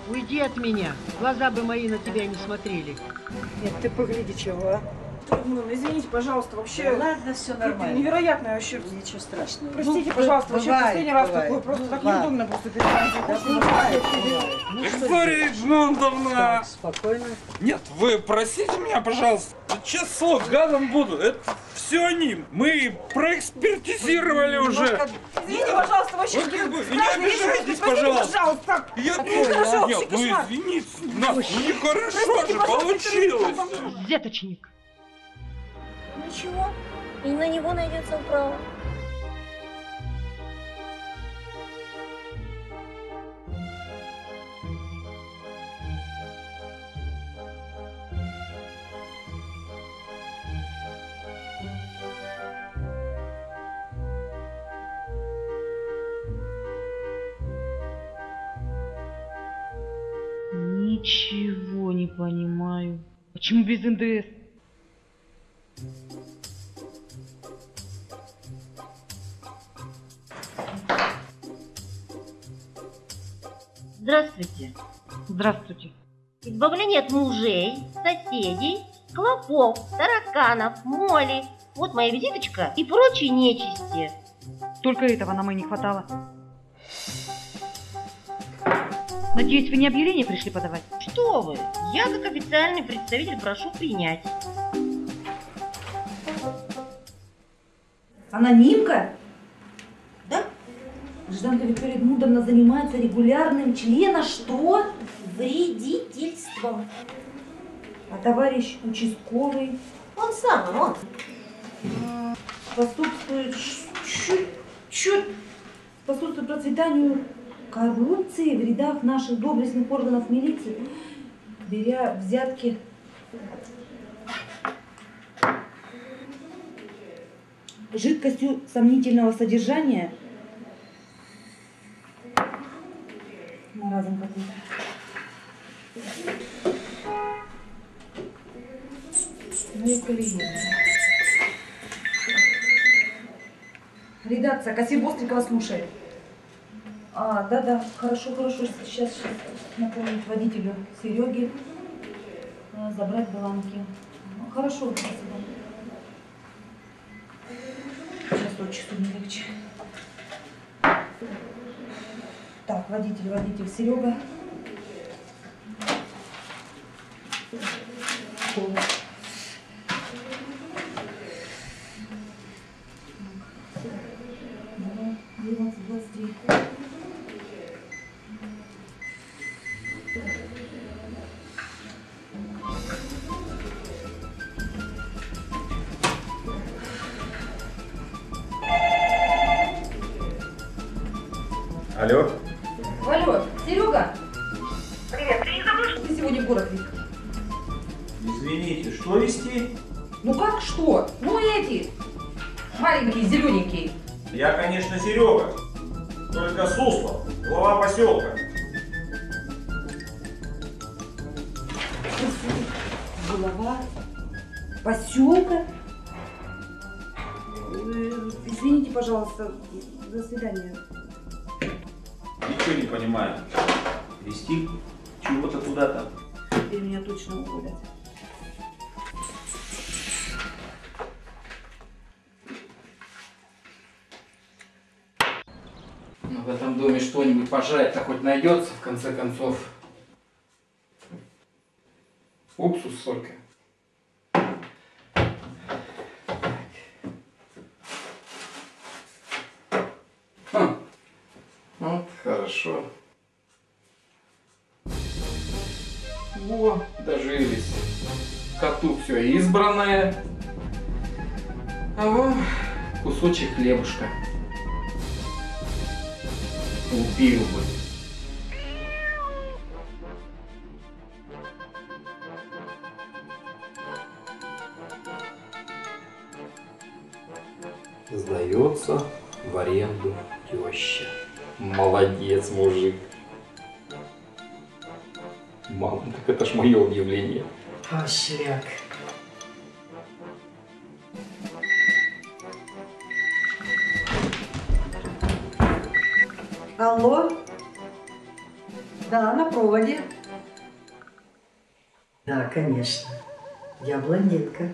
Уйди от меня. Глаза бы мои на тебя не смотрели. Нет, ты погляди чего, а? Ну, извините, пожалуйста, вообще... Ладно, все нормально. Невероятное вообще... Ничего страшного. Простите, ну, пожалуйста, вообще последний раз такое. Просто так неудобно просто перестаньте. Виктория Эдмундовна! Спокойно. Нет, вы простите меня, пожалуйста. Сейчас слов гадом буду. Это все они. Мы проэкспертизировали уже. Извините, пожалуйста, вообще... Не обижайтесь, пожалуйста. Я тоже... Нет, ну извините. Нехорошо же получилось. Взяточник. Ничего, и на него найдется управа. Ничего не понимаю. Почему без эн дэ эс? Здравствуйте. Здравствуйте. Избавление от мужей, соседей, клопов, тараканов, моли. Вот моя визиточка и прочей нечисти. Только этого нам и не хватало. Надеюсь, вы не объявление пришли подавать? Что вы? Я, как официальный представитель, прошу принять. Анонимка? Гражданка Виктория Эдмундовна занимается регулярным члена что? Вредительством. А товарищ участковый? Он сам, он. Способствует, чуть-чуть способствует процветанию коррупции в рядах наших доблестных органов милиции, беря взятки. Жидкостью сомнительного содержания. Разом какой-то. Ну и коллеги. Редакция, Кассир Вострикова слушает. А, да-да, хорошо, хорошо. Сейчас, сейчас напомнить водителю Сереге забрать бланки. Ну, хорошо, спасибо. Сейчас вот часу не легче. Так, водитель, водитель, Серега. двадцать, двадцать три. Алло. Алло, Серега! Привет, ты не забыл, что ты сегодня в город, Вик? Извините, что вести? Ну как что? Ну эти! маленький, зелененький. Я, конечно, Серега, только Суслов, глава поселка. Глава поселка? Извините, пожалуйста, до свидания. Ничего не понимаю. Вести чего-то куда-то. Теперь меня точно угодят. Ну, в этом доме что-нибудь пожрать-то хоть найдется, в конце концов. Уксус только. Хм. Вот, хорошо. Во, дожились. Коту все избранное. А вон кусочек хлебушка. Убил бы. Сдается в аренду теща. Молодец, мужик. Мама, так это ж мое объявление. Пошляк. Алло? Да, на проводе. Да, конечно. Я блондинка.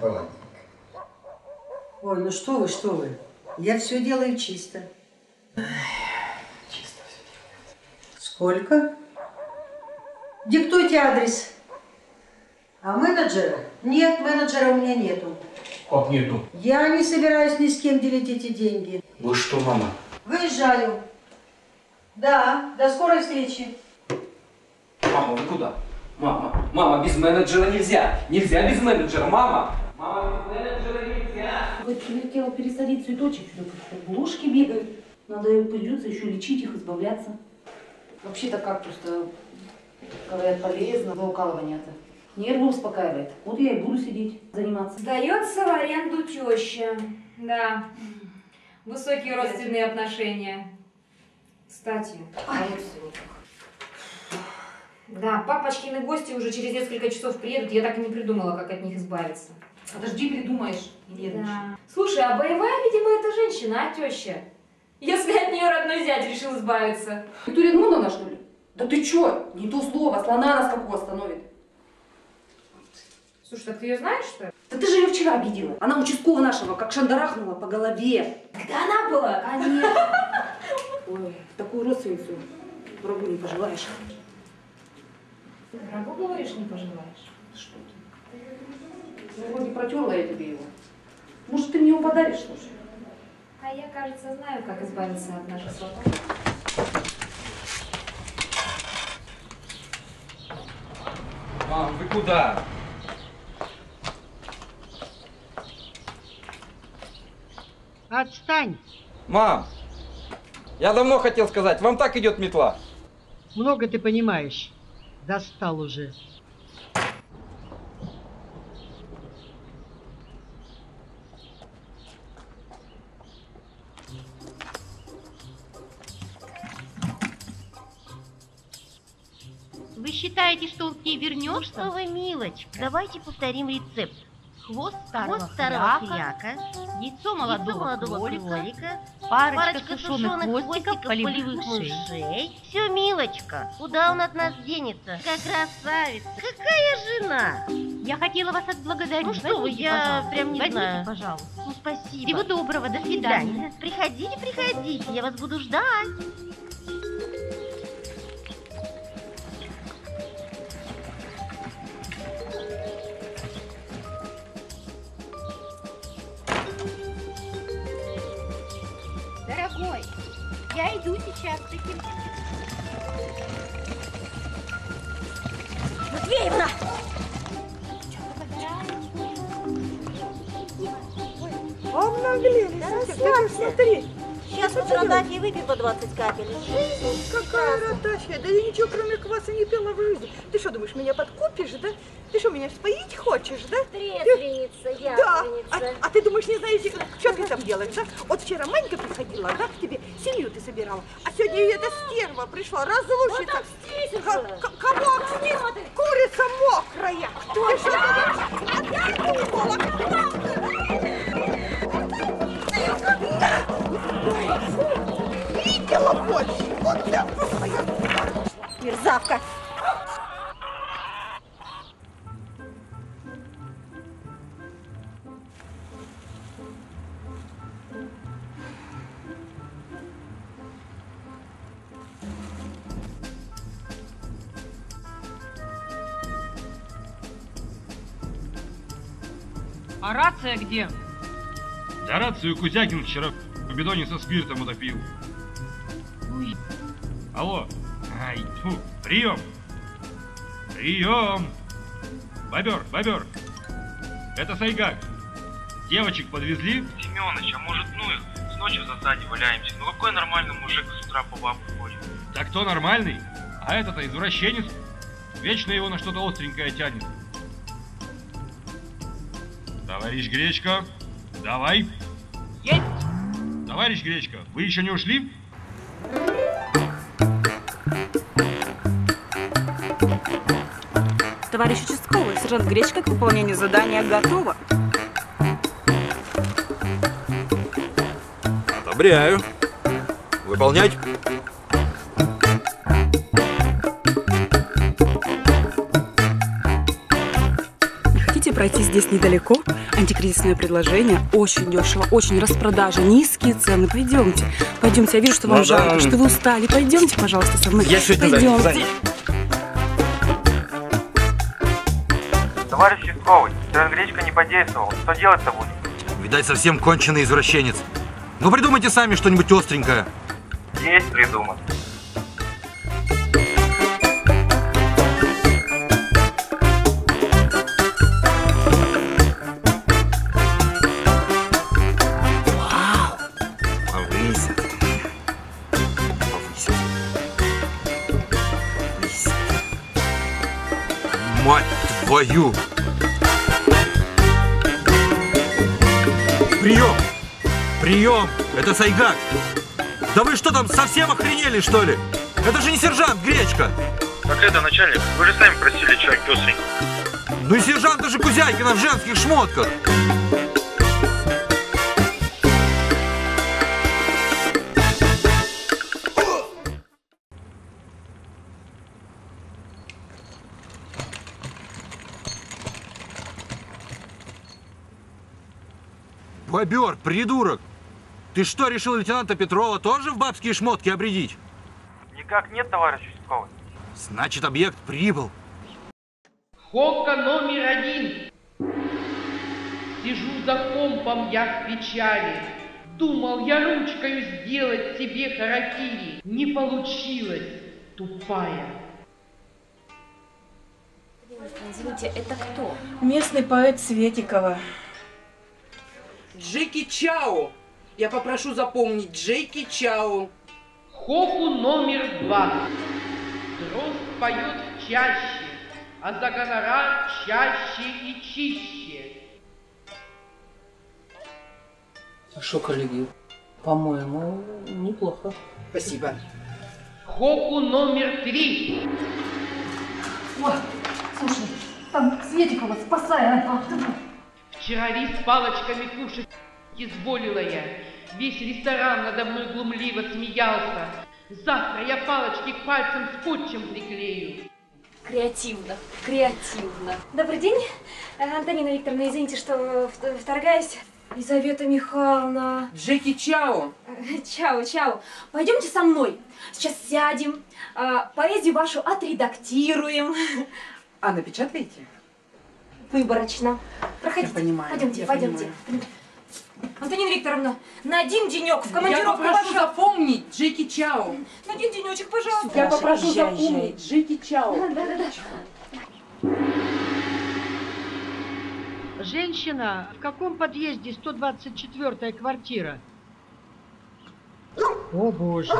Блондинка. Ой, ну что вы, что вы. Я все делаю чисто. Ой, чисто все делается. Сколько? Диктуйте адрес. А менеджера? Нет, менеджера у меня нету. Как нету? Я не собираюсь ни с кем делить эти деньги. Вы что, мама? Выезжаю. Да, до скорой встречи. Мама, вы куда? Мама, мама, без менеджера нельзя. Нельзя без менеджера, мама. Мама, без менеджера нельзя. Вот прилетела пересадить цветочек, как блошки бегают. Надо им придется еще лечить их, избавляться. Вообще-то кактус-то, говорят, полезно для укалывания-то. Нервы успокаивает. Вот я и буду сидеть, заниматься. Сдается в аренду теща. Да. Высокие родственные отношения. Кстати, а да, папочкины гости уже через несколько часов приедут. Я так и не придумала, как от них избавиться. Подожди, придумаешь. Да. Слушай, а боевая, видимо, это женщина, а теща? Если от нее родной зять решил избавиться. Виктория Эдмундовна, что ли? Да ты че? Не то слово, слона нас какого остановит. Слушай, так ты ее знаешь, что ли? Да ты же ее вчера обидела. Она участкового нашего как шандарахнула по голове. Когда она была? Конечно. Ой, такую родственницу врагу не пожелаешь. Ты врагу, говоришь, не пожелаешь? Что ты? Ну, вроде протерла я тебе его. Может, ты мне его подаришь, слушай? А я, кажется, знаю, как избавиться от наших сроков. Мам, вы куда? Отстань. Мам, я давно хотел сказать, вам так идет метла. Много ты понимаешь. Достал уже. Вы считаете, что он к ней вернется? Ой, милочка. Давайте повторим рецепт. Хвост старого, Хвост старого хряка, хряка, яйцо молодого, яйцо молодого кролика, кролика, парочка, парочка сушеных хвостиков, полевых мышей. мышей. Все, милочка, куда он от нас денется? Какая красавица, какая жена! Я хотела вас отблагодарить. Ну что вы, я прям не Возьмите, знаю. Пожалуйста. Ну спасибо. Всего доброго, до свидания. Приходите, приходите, я вас буду ждать. Я иду сейчас таким. Матвеевна! Обнаглели, да, смотри. Сейчас вот ротахи выпей по двадцать капель. Жизнь какая ротахия? Да я ничего кроме кваса не пила в жизни. Ты что думаешь, меня подкупишь, да? Ты что, меня споить хочешь, да? Трезвенница я. Да, а, а ты думаешь, не знаешь, что ты там делаешь, да? Вот вчера Манька приходила, да, к тебе, семью ты собирала, а сегодня эта стерва пришла разрушиться. Кого обстись? Курица мокрая! Кто ты? А я думала, правда! Видела больше! Вот я просто... Мерзавка! А рация где? Да рацию Кузякин вчера в бидоне со спиртом утопил. Ой. Алло. Ай, тьфу. Прием. Прием. Бобер, Бобер. Это Сайгак. Девочек подвезли? Семёныч, а может ну их? С ночи в засаде валяемся. Ну какой нормальный мужик с утра по бабу ходит? Да кто нормальный? А это-то извращенец. Вечно его на что-то остренькое тянет. Товарищ Гречка, давай. Есть. Товарищ Гречка, вы еще не ушли? Товарищ участковый, сержант Гречка к выполнению задания готова. Одобряю. Выполнять. Пройти здесь недалеко. Антикризисное предложение. Очень дешево, очень распродажи, низкие цены. Пойдемте. Пойдемте, я вижу, что вам ну, жалко, да. Что вы устали. Пойдемте, пожалуйста, со мной. Я пойдемте. Занят. Товарищ участковый, Гречка не подействовал. Что делать-то будет? Видать, совсем конченый извращенец. Ну придумайте сами что-нибудь остренькое. Есть придумать. Твою. Прием! Прием! Это Сайгак! Да вы что там, совсем охренели, что ли? Это же не сержант Гречка! Как это, начальник? Вы же сами просили человек пестренький. Ну и сержант же Кузякина в женских шмотках! Бобер, придурок! Ты что, решил лейтенанта Петрова тоже в бабские шмотки обрядить? Никак нет, товарищ участковый. Значит, объект прибыл. Ходка номер один. Сижу за компом я в печали. Думал я ручкою сделать себе харакири. Не получилось, тупая. Извините, это кто? Местный поэт Светикова. Джеки Чао. Я попрошу запомнить Джеки Чао. Хоку номер два. Дрозд поет в чаще, а за гонорар чаще и чище. Ну что, коллеги, по-моему, неплохо. Спасибо. Хоку номер три. Вот, слушай, там Светикова, спасай, она. Вчера рис палочками кушать изволила я. Весь ресторан надо мной глумливо смеялся. Завтра я палочки к пальцам скотчем приклею. Креативно, креативно. Добрый день, Антонина Викторовна, извините, что вторгаюсь. Елизавета Михайловна. Джеки Чао. Чао, чао. Пойдемте со мной. Сейчас сядем, поэзию вашу отредактируем. А напечатаете? Выборочно. Проходите. Я понимаю, пойдемте, я пойдемте. Понимаю. Антонина Викторовна, на один денек в командировку. Я попрошу пожалуйста. Запомнить Джеки Чао. На один денечек, пожалуйста. Я попрошу я, запомнить я, я. Джеки Чао. Да, да, да. Женщина, в каком подъезде сто двадцать четвёртая квартира? О боже.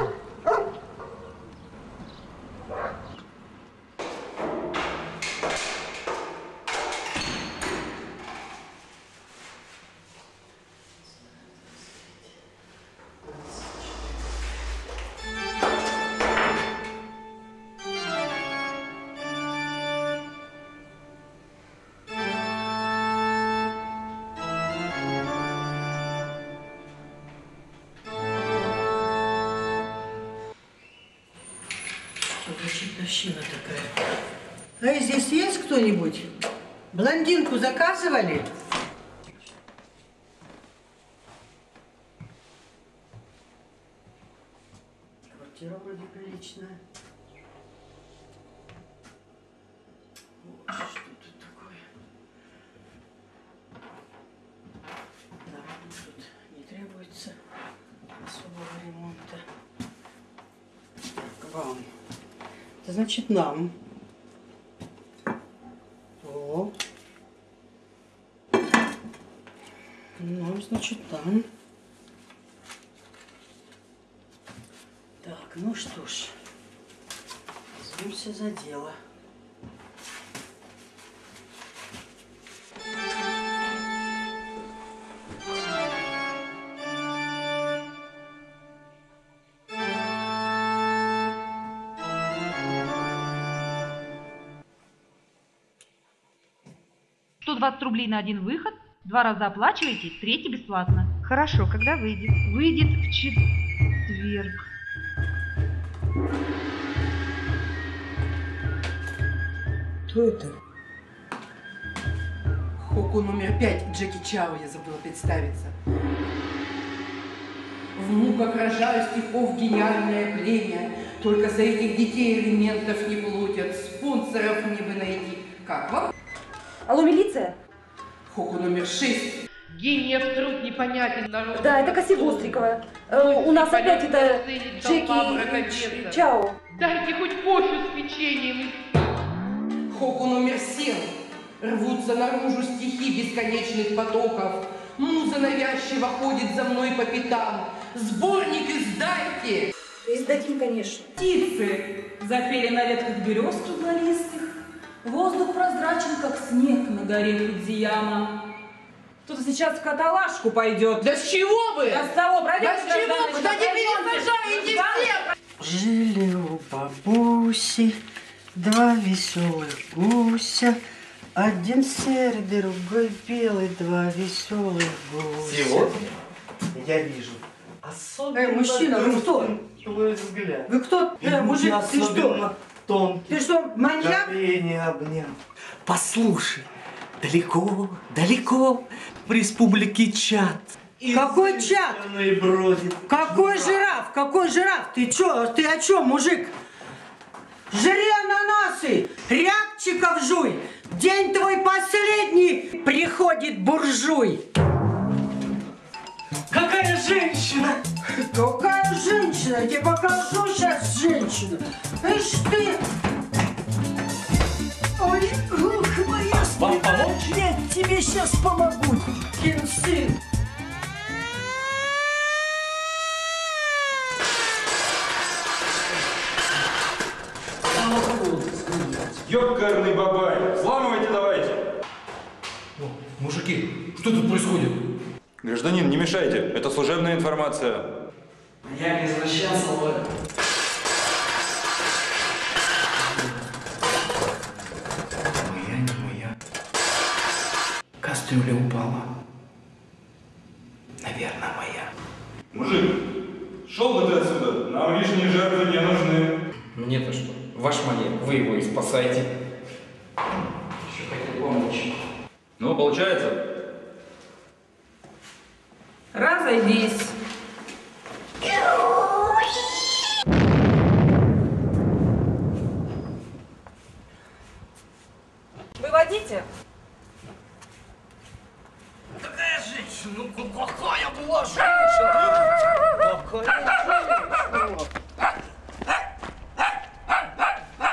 Чертовщина такая. А здесь есть кто-нибудь? Блондинку заказывали? Квартира вроде приличная. Что тут такое? Народу тут не требуется особого ремонта. Так, вам. Это значит нам. О. Нам, значит, там. Так, ну что ж. Возьмемся за дело. двадцать рублей на один выход, два раза оплачиваете, третий бесплатно. Хорошо, когда выйдет? Выйдет в четверг. Кто это? Хоку номер пять, Джеки Чао, я забыла представиться. В муках рожаю стихов гениальное племя, только за этих детей элементов не платят, спонсоров мне бы найти. Как вам? Алло, милиция? Хоку номер шесть. Гения в труд непонятен народу. Да, это Кассир Вострикова. Э, у нас опять это Джеки Чао. Дайте хоть кофе с печеньем. Хоку номер семь. Рвутся наружу стихи бесконечных потоков. Муза навязчиво ходит за мной по пятам. Сборник издайте. Издадим, конечно. Птицы запели на ветках берез круглолистых. Воздух прозрачен, как снег на горе Фудзияма. Кто-то сейчас в каталажку пойдет. Да с чего вы? Да с того, проверьте. Да с чего вы? Да не пересажайте все! Жили у бабуси два веселых гуся. Один серый, другой белый, два веселых гуся. Сегодня я вижу особенно... Эй, мужчина, вы кто? Вы кто? Эй, мужик, ты что? Тонкий. Ты что, маньяк? Послушай, далеко, далеко в республике Чад. Какой Чад? Какой жираф? жираф? Какой жираф? Ты чё? Ты о чем, мужик? Жри ананасы, рябчиков жуй. День твой последний, приходит буржуй. Какая женщина? Какая женщина? Я тебе покажу сейчас женщину. Ишь ты! Ой, ух, моя спина! Вам помочь? Нет, тебе сейчас помогу, Кинсин. Ёбарный бабай! Сламывайте давайте! О, мужики, что тут происходит? Гражданин, не мешайте, это служебная информация. Я не извращался бы. Моя, не моя. Кастрюля упала. Наверное, моя. Мужик, шел бы ты отсюда, нам лишние жертвы не нужны. Мне-то что, ваш маньяк, вы его и спасаете. Еще хотел помочь. Ну, получается? Разойдись. Выводите. Какая женщина? Ну какая была женщина? Какая?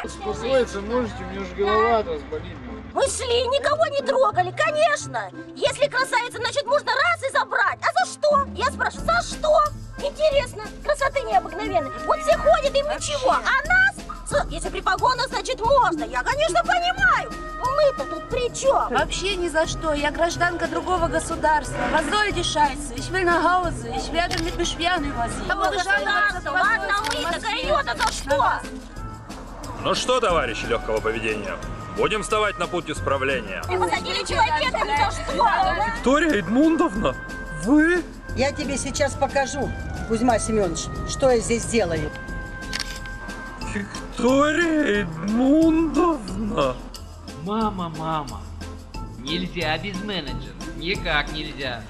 Успокоиться можете, мне же голова от вас болит. Мы шли, никого не трогали, конечно. Если красавица, значит, можно раз и забрать. А за что? Я спрашиваю, за что? Интересно, красоты необыкновенной. Вот все ходят, им ничего, а нас, если при погонах, значит, можно. Я, конечно, понимаю. Мы-то тут при чем? Вообще ни за что. Я гражданка другого государства. Позвольте шайцу, ich will nach Hause, ich werde mit beschwerden вас. Да вот гражданство, ладно, мы-то, горьё-то за что? Ну что, товарищи легкого поведения? Будем вставать на путь исправления. Вы посадили человека, ни за что! Виктория Эдмундовна, вы? Я тебе сейчас покажу, Кузьма Семёныч, что я здесь делаю. Виктория... Виктория Эдмундовна! Мама, мама, нельзя без менеджера. Никак нельзя.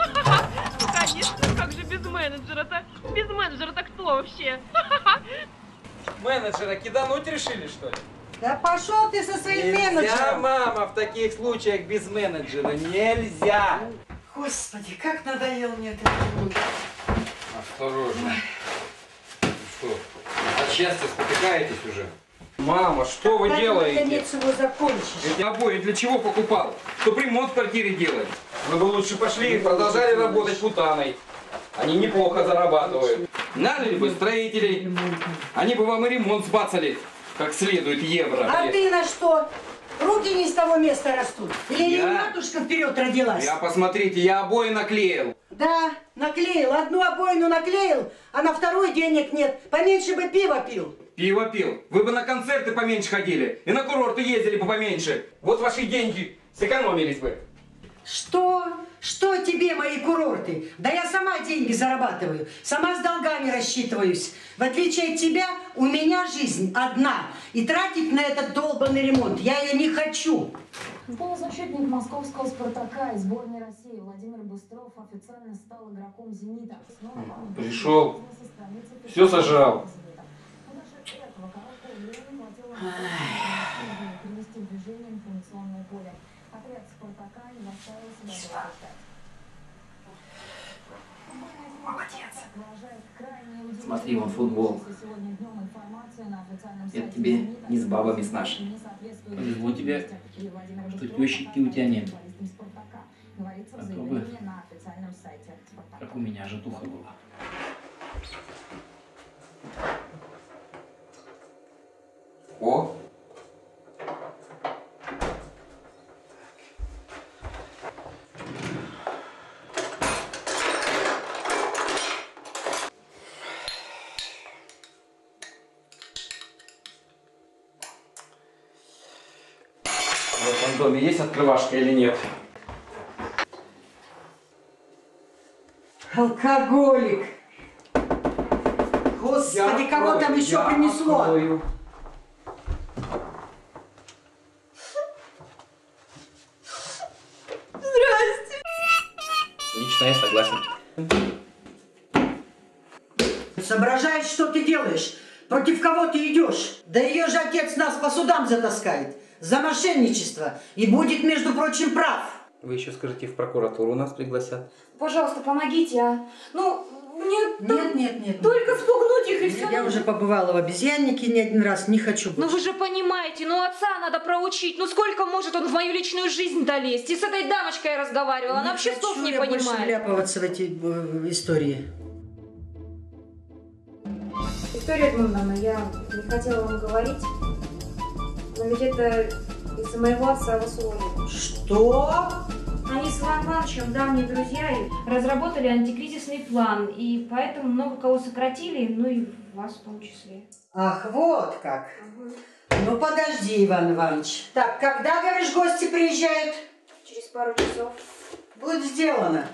Ну, конечно, как же без менеджера-то? Без менеджера-то кто вообще? Менеджера кидануть решили, что ли? Да пошел ты со своим нельзя, менеджером! Нельзя, мама, в таких случаях без менеджера. Нельзя! Господи, как надоел мне этот звук. Осторожно. Ой. Ну что, от счастья спотыкаетесь уже? Мама, что вы делаете? Наконец его закончишь. Эти обои для чего покупал? Кто ремонт в квартире делает? Вы бы лучше пошли и продолжали работать путаной. Они неплохо зарабатывают. Наняли бы строителей. Они бы вам и ремонт сбацали как следует евро. А ты на что? Руки не с того места растут. Или я... матушка вперед родилась? Я, посмотрите, я обои наклеил. Да, наклеил. Одну обоину наклеил, а на второй денег нет. Поменьше бы пива пил. Пиво пил. Вы бы на концерты поменьше ходили. И на курорты ездили бы поменьше. Вот ваши деньги сэкономились бы. Что? Что тебе мои курорты? Да я сама деньги зарабатываю. Сама с долгами рассчитываюсь. В отличие от тебя, у меня жизнь одна. И тратить на этот долбанный ремонт я ее не хочу. Полузащитник московского «Спартака» и сборной России Владимир Быстров официально стал игроком «Зенита». Пришел, все сожрал. Молодец. Смотри, вон футбол. Это тебе не с бабами, с нашими. Повезло тебе, что тещики у тебя нет. А то бы, как у меня житуха была. О! В доме есть открывашка или нет? Алкоголик! Господи, я кого там еще принесло? Открою. Здрасте! Лично я согласен. Соображаешь, что ты делаешь? Против кого ты идешь? Да ее же отец нас по судам затаскает. За мошенничество. И будет, между прочим, прав. Вы еще скажите, в прокуратуру нас пригласят. Пожалуйста, помогите, а? Ну, мне... Нет, нет, нет. Только нет. Спугнуть их и нет, все. Я надо... уже побывала в обезьяннике не один раз, не хочу больше. Ну вы же понимаете, ну отца надо проучить. Ну сколько может он в мою личную жизнь долезть? И с этой дамочкой я разговаривала, не она вообще слов не понимает. Не хочу я больше вляпываться в эти э, истории. Виктория Эдмундовна, я не хотела вам говорить... Но ведь это из-за моего отца вас уволили. Что? Они с Иваном Ивановичем давние друзья и разработали антикризисный план. И поэтому много кого сократили, ну и вас в том числе. Ах, вот как. Угу. Ну подожди, Иван Иванович. Так, когда, говоришь, гости приезжают? Через пару часов. Будет сделано.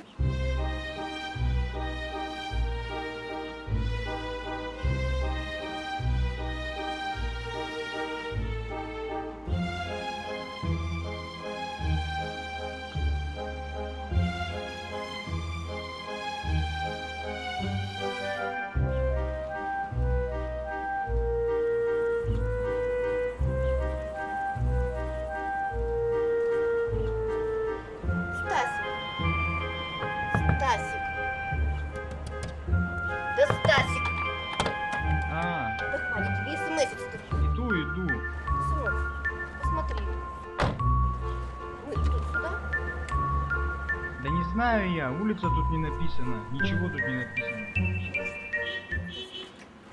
Знаю я, улица тут не написана, ничего тут не написано.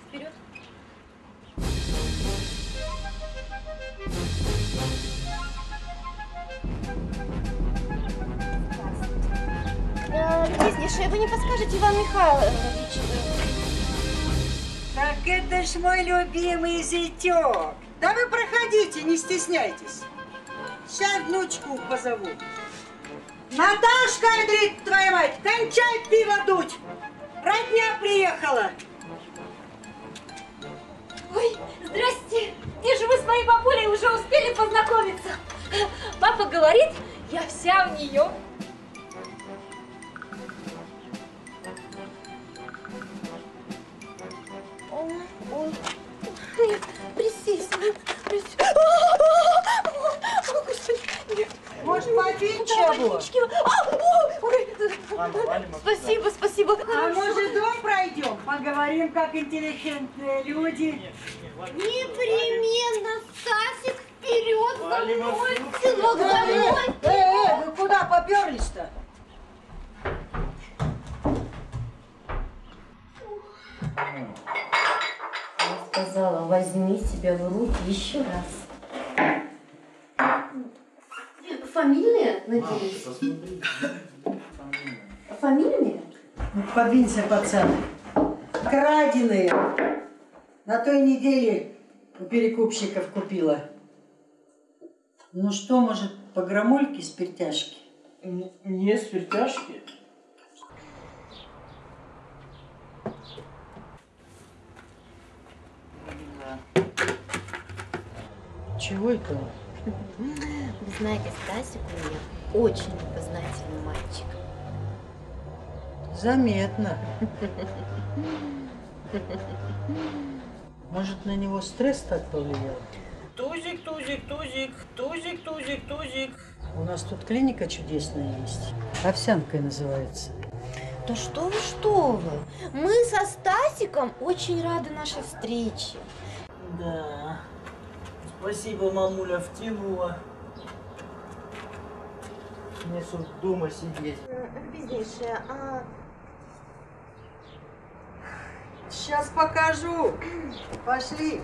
Вперед. А, любезнейшая, вы не подскажете, Иван Михайлович? Так это ж мой любимый зятёк. Да вы проходите, не стесняйтесь. Сейчас внучку позову. Наташка, Андрей, твоя мать, кончай пиво дуть! Родня приехала! Ой, здрасте! Где же вы с моей бабулей уже успели познакомиться? Папа говорит, я вся в нее. Присесть, присесть. Может, попить чего? Спасибо, спасибо. А может, дом пройдем? Поговорим, как интеллигентные люди. Непременно, Стасик, вперед за мной, сынок, за мной. Эй, эй, вы куда поперлись-то? Я сказала, возьми себя в руки еще раз. Фамильные, надеюсь? А, фамильные? Ну, подвинься, пацан. Краденые. На той неделе у перекупщиков купила. Ну что, может, по грамульке спиртяшки? Не, не спиртяшки. Чего это? Вы знаете, Стасик у меня очень любознательный мальчик. Заметно. Может, на него стресс так повлиял? Тузик, тузик, тузик, тузик, тузик, тузик. У нас тут клиника чудесная есть. Овсянкой называется. Да что вы, что вы. Мы со Стасиком очень рады нашей встрече. Да. Спасибо, мамуля, втянула. Мне тут дома сидеть. Любезнейшая, а... Сейчас покажу. Пошли.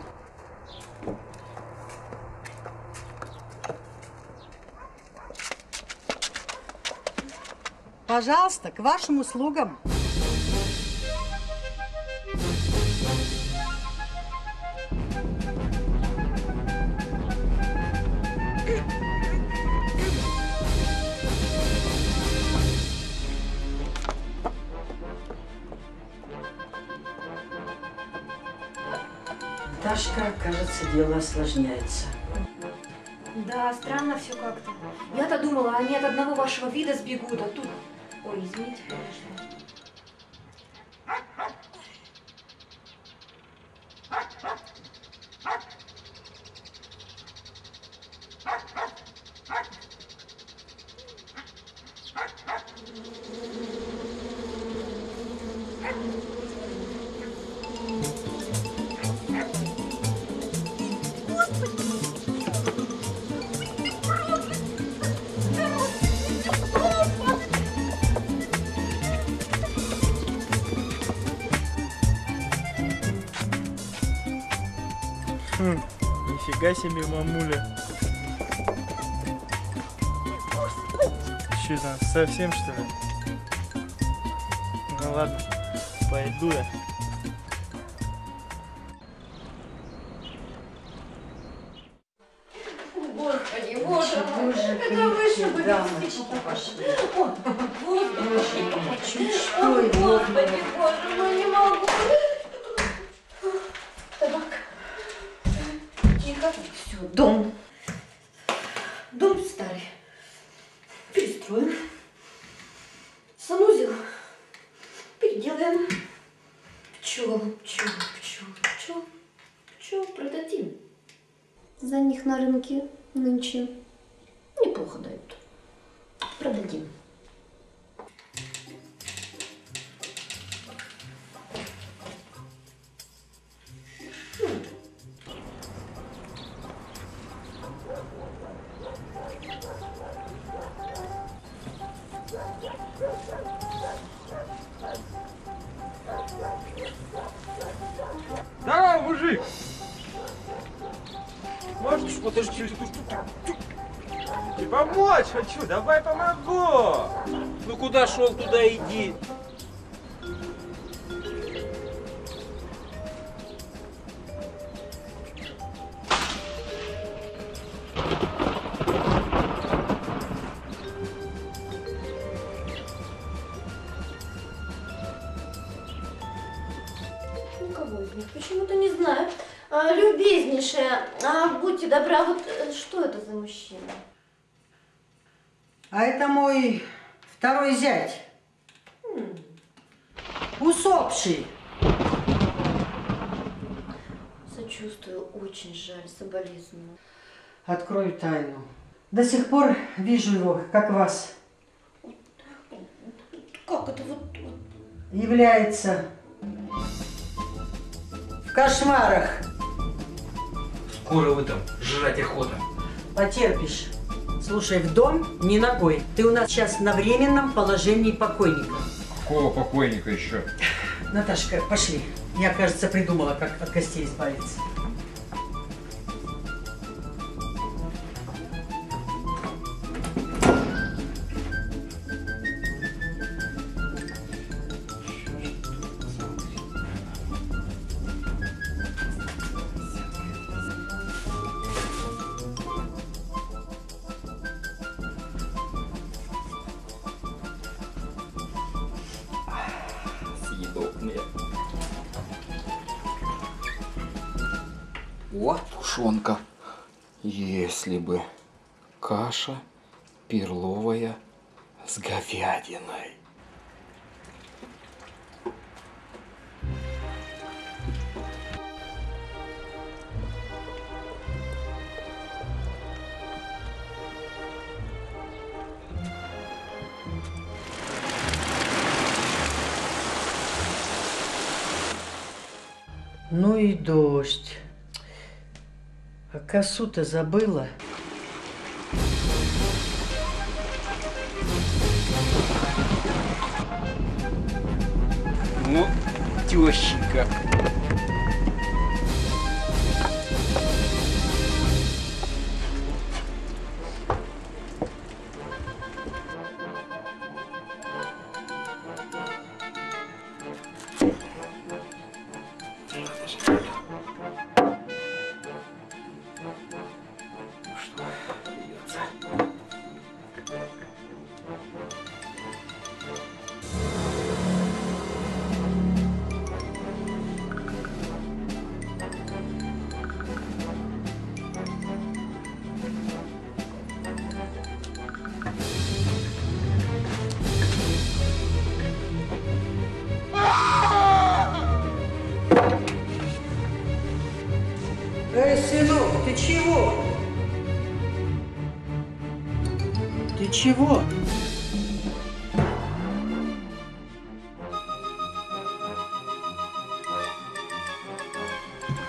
Пожалуйста, к вашим услугам. Наташка, кажется, дело осложняется. Да, странно все как-то. Я-то думала, они от одного вашего вида сбегут, а тут... Ой, извините, конечно. Нифига себе, мамуля. Что там, совсем что ли? Ну ладно, пойду я. Господи, вот оно. Это выше были пошли. Господи, Господи, Боже, ну не могу. Дом. Дом старый. Перестроим. Санузел. Переделаем. Пчел, пчел, пчел, пчел, пчел продадим. За них на рынке нынче неплохо дают. Продадим. Хочу, давай помогу. Ну куда шел, туда иди. Никого из них почему-то не знаю. Любезнейшая, а будьте добра, вот что это за мужчина? А это мой второй зять. Хм. Усопший. Сочувствую, очень жаль, соболезную. Открою тайну. До сих пор вижу его, как вас. Как это вот? Является в кошмарах. Скоро вы там, жрать охота. Потерпишь. Слушай, в дом не ногой. Ты у нас сейчас на временном положении покойника. Какого покойника еще? Наташка, пошли. Я, кажется, придумала, как от гостей избавиться. Если бы каша перловая с говядиной. Ну и дождь. А косу-то забыла. Ну, тёщенька. Чего?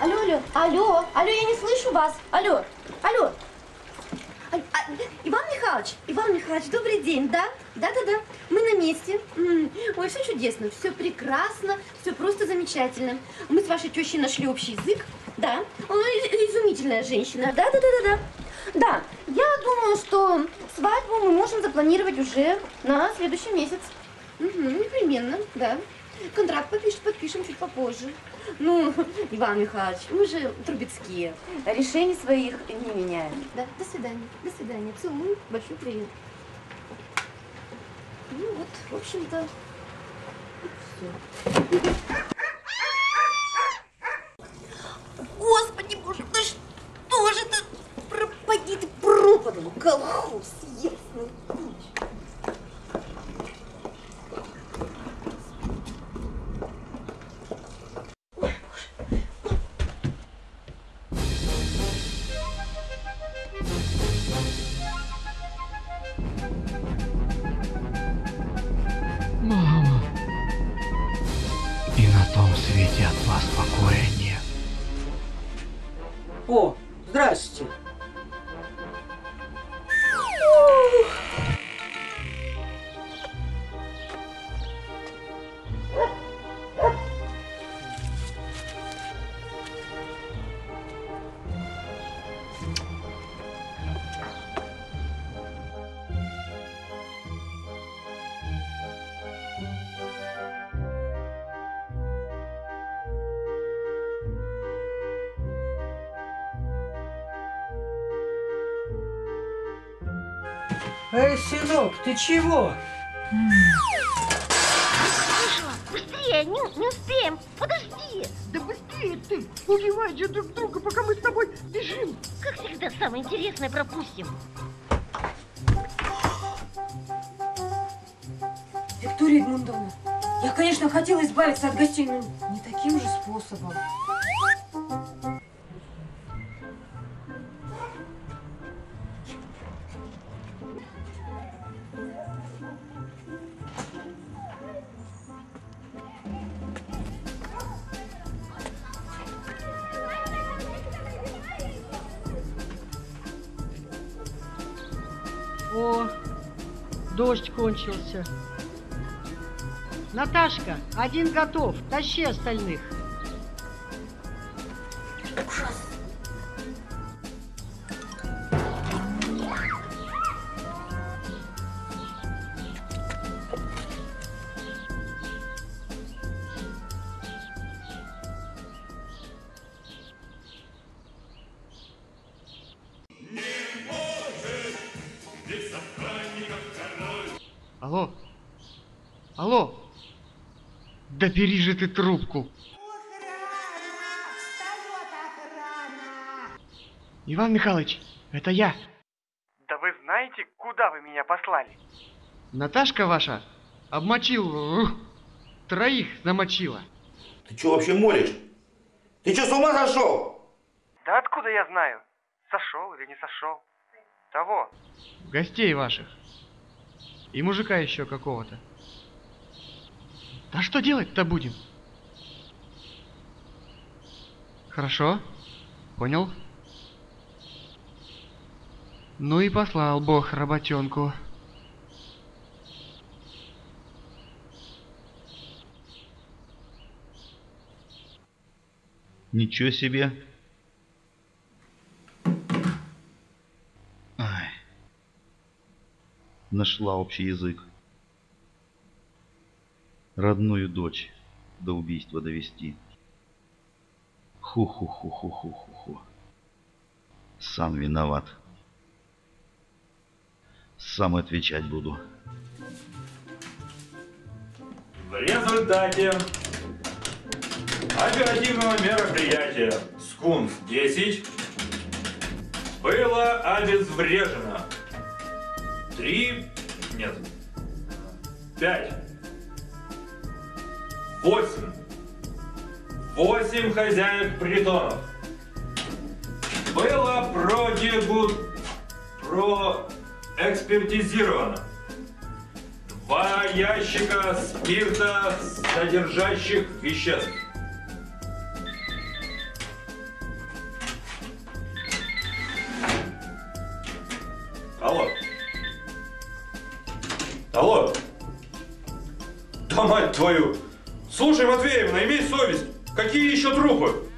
Алло, алло, алло, алло, я не слышу вас. Алло, алло. А, а, Иван Михайлович, Иван Михайлович, добрый день, да? Да-да-да, мы на месте. Ой, все чудесно, все прекрасно, все просто замечательно. Мы с вашей тещей нашли общий язык, да? Она изумительная женщина, да-да-да-да-да. Да, я думаю, что свадьбу мы можем запланировать уже на следующий месяц. Угу, непременно, да. Контракт подпишем, подпишем чуть попозже. Ну, Иван Михайлович, мы же трубецкие. Решений своих не меняем. Да, до свидания, до свидания. Целую, большой привет. Ну вот, в общем-то, все. Господи боже, да что же это? Пропади ты пропаду, колхоз, ясный путь. Ой, боже. Мама, и на том свете от вас покоя нет. О, здрасте. Эй, сынок, ты чего? Слышала? Быстрее! быстрее, не, не успеем. Подожди. Да быстрее ты. Убивайте друг друга, пока мы с тобой бежим. Как всегда, самое интересное пропустим. Виктория Эдмундовна, я, конечно, хотела избавиться от гостей, но не таким же способом. О, дождь кончился. Наташка, один готов. Тащи остальных. Ужас. Алло, алло. Да бери же ты трубку. Охрана! Встает охрана! Иван Михайлович, это я. Да вы знаете, куда вы меня послали? Наташка ваша обмочила, троих намочила. Ты что вообще молишь? Ты что, с ума сошел? Да откуда я знаю, сошел или не сошел? Того. Гостей ваших. И мужика еще какого-то. Да что делать-то будем? Хорошо, понял. Ну и послал Бог работенку. Ничего себе. Ой. Нашла общий язык. Родную дочь до убийства довести. Ху-ху-ху-ху-ху-ху-ху. Сам виноват. Сам отвечать буду. В результате оперативного мероприятия Скунс десять было обезврежено. Три... Нет. Пять. Восемь. Восемь хозяев притонов. Было продегу... проэкспертизировано. Два ящика спирта, содержащих веществ. Алло. Алло. Да мать твою! Слушай, Матвеевна, имей совесть. Какие еще трупы?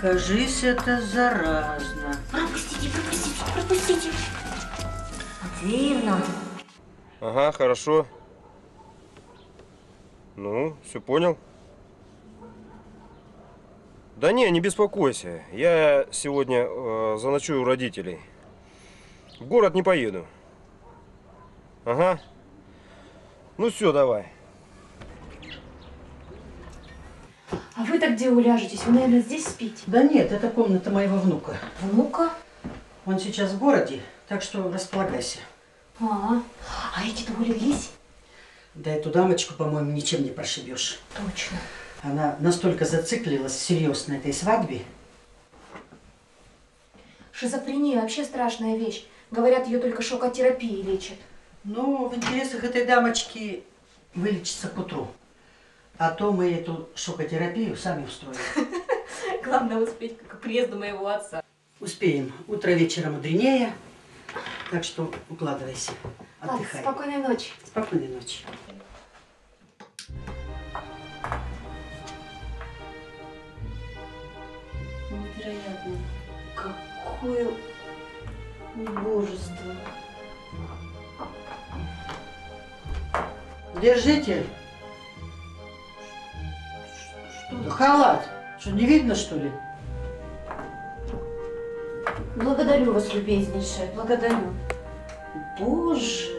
Кажись, это заразно. Пропустите, пропустите, пропустите. Матвеевна. Ага, хорошо. Ну, все понял? Да не, не беспокойся. Я сегодня э, заночую у родителей. В город не поеду. Ага. Ну все, давай. вы-то где уляжетесь? Вы, наверное, здесь спите? Да нет, это комната моего внука. Внука? Он сейчас в городе, так что располагайся. А, а эти двое лезь? Да эту дамочку, по-моему, ничем не прошибешь. Точно. Она настолько зациклилась всерьез на этой свадьбе. Шизофрения вообще страшная вещь. Говорят, ее только шокотерапией лечат. Ну, в интересах этой дамочки вылечиться к утру. А то мы эту шокотерапию сами устроим. Главное успеть к приезду моего отца. Успеем. Утро вечера мудренее. Так что укладывайся. Отдыхай. Ладно, спокойной ночи. Спокойной ночи. Невероятно. Какое убожество. Держите. Что? Халат. Что, не видно, что ли? Благодарю вас, любезнейшая, благодарю. Боже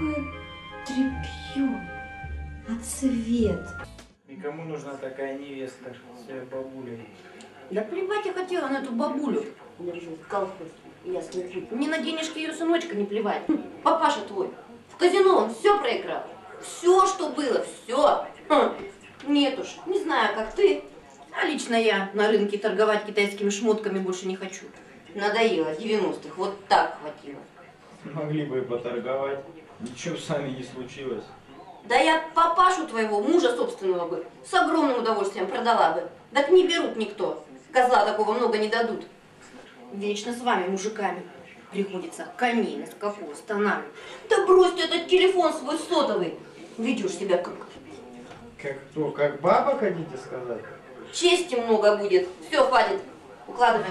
мой, какое тряпье, а цвет. И кому нужна такая невеста, своей бабулей? Да плевать я хотела на эту бабулю. У меня жил в колхозе, я смотрю. Мне на денежки ее сыночка не плевать. Папаша твой, в казино он все проиграл. Все, что было, все. Нет уж, не знаю, как ты. А лично я на рынке торговать китайскими шмотками больше не хочу. Надоело, девяностых, вот так хватило. Могли бы и поторговать, ничего с вами не случилось. Да я папашу твоего, мужа собственного бы, с огромным удовольствием продала бы. Так не берут никто, козла такого много не дадут. Вечно с вами, мужиками, приходится коней на скафу останавливать. Да брось ты этот телефон свой сотовый, ведешь себя как... Как кто, как баба, хотите сказать? Чести много будет. Все, хватит. Укладываем.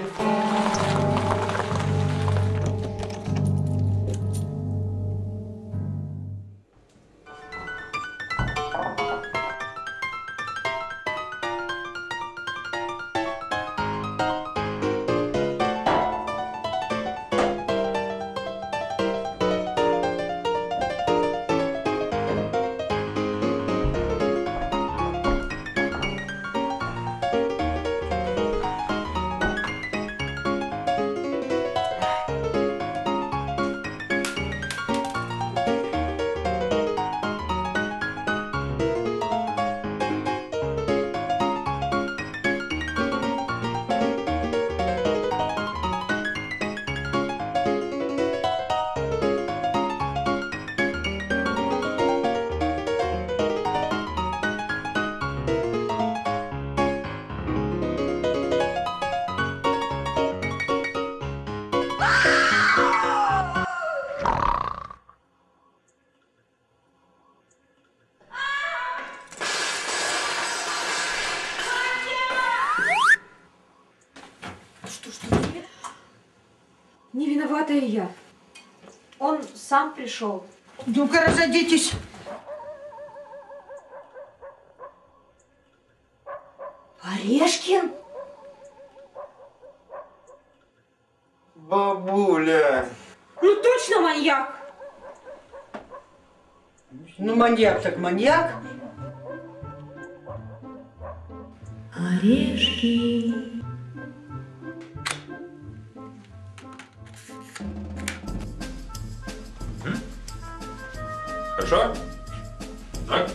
Я. Он сам пришел. Ну-ка, разойдитесь. Орешкин? Бабуля. Ну точно маньяк. Ну маньяк так маньяк. Орешкин. Хорошо? Так?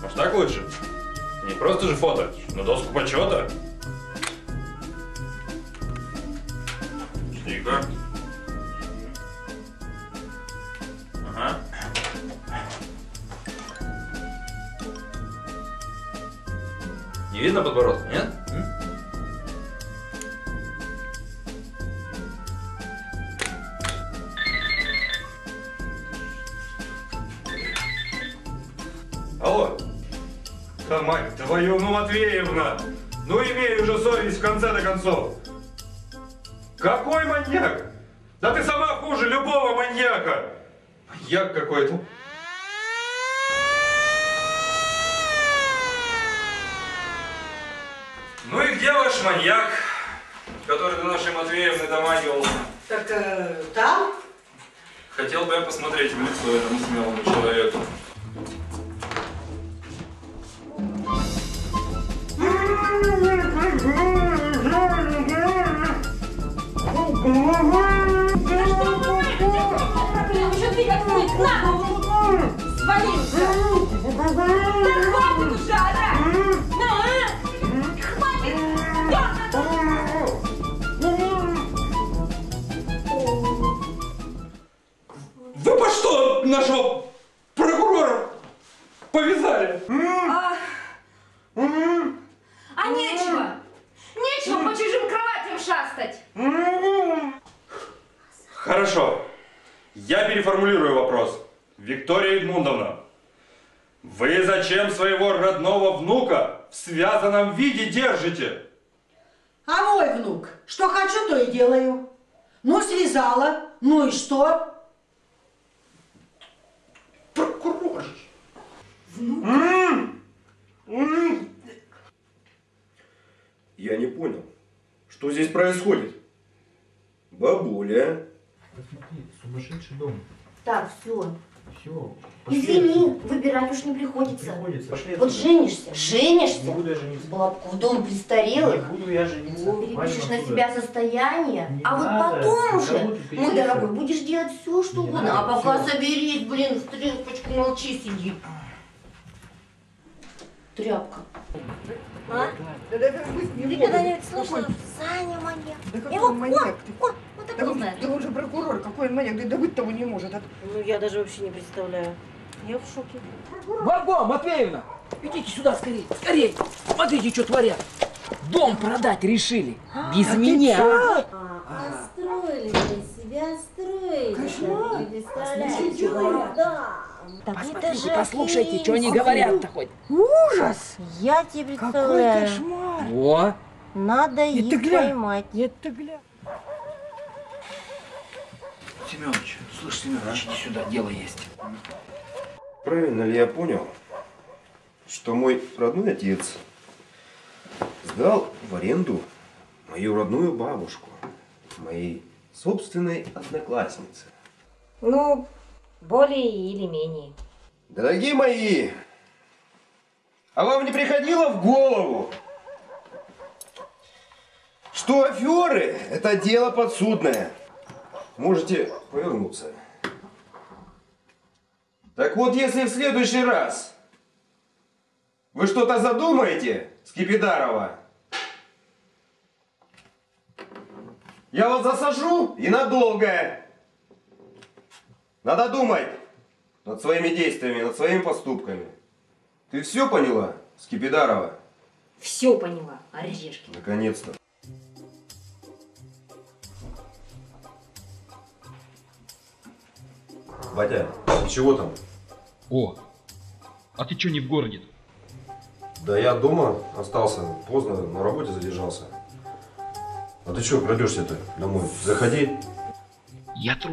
Может, так лучше? Не просто же фото, но доску почета. Шника. Ага. Не видно подбородка, нет? Твою, ну, Матвеевна, ну имей уже совесть в конце-то концов. Какой маньяк? Да ты сама хуже любого маньяка. Маньяк какой-то. Ну и где ваш маньяк, который до нашей Матвеевны доманивался? Так, э, там? Хотел бы я посмотреть в лицо этому смелому человеку. на ногу! Свалил же! Да хватит уже орать! Ну, а? Хватит! Вы по что нашего прокурора повязали? А, а нечего! Нечего по чужим кроватям шастать! Хорошо. Я переформулирую вопрос. Виктория Эдмундовна, вы зачем своего родного внука в связанном виде держите? А мой внук, что хочу, то и делаю. Ну, связала, ну и что? Прокурор. Внук? Я не понял, что здесь происходит? Бабуля. Сумасшедший дом. Так, все. Все. Пошли. Извини, выбирать уж не приходится. приходится. Пошли, вот женишься, женишься. Не буду я жениться. Бабку в дом престарелых. Не буду я жениться. Перепишешь на себя состояние. Не а надо. Вот потом уже, мой дорогой, будешь делать все, что не угодно. Надо, а пока все. Соберись, блин, в тряпочку молчи, сиди. Тряпка. А? Да, да, да, ты когда-нибудь слышала? Саня маньяк. Да какой его, маньяк? О, о, вот это да, он, да он же прокурор, какой он маньяк, да и добыть того не может. От... Ну я даже вообще не представляю. Я в шоке. Марго, Матвеевна, идите сюда скорее, скорее. Смотрите, что творят. Дом продать решили. Без а меня. А, настроили для себя, строили. Кошмар. Не представляете, да. Посмотрите, послушайте, что они говорят-то хоть. Ужас! Я тебе представляю. Какой кошмар! О! Надо их поймать. Это гля... Семёныч, слышь, Семёныч, иди сюда, дело есть. Правильно ли я понял, что мой родной отец сдал в аренду мою родную бабушку, моей собственной однокласснице? Ну... Более или менее. Дорогие мои, а вам не приходило в голову, что аферы – это дело подсудное? Можете повернуться. Так вот, если в следующий раз вы что-то задумаете, Скипидарова, я вас засажу и надолго. Надо думать над своими действиями, над своими поступками. Ты все поняла, Скипидарова? Все поняла, Орешкин. Наконец-то. Батя, ты чего там? О, а ты что не в городе? Да я дома остался, поздно на работе задержался. А ты чего крадешься-то домой? Заходи. Я тру.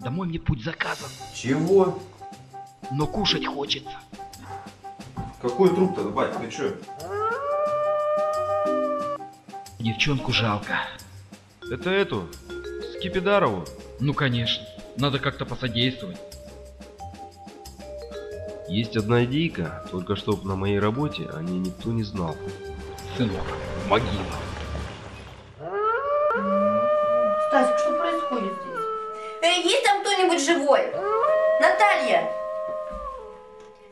Домой мне путь заказан. Чего? Но кушать хочется. Какой труп-то, бать, ты чё? Девчонку жалко. Это эту? Скипидарову? Ну конечно, надо как-то посодействовать. Есть одна идейка, только чтоб на моей работе о ней никто не знал. Сынок, могила. Стасик, что происходит здесь? Есть там кто-нибудь живой? Наталья!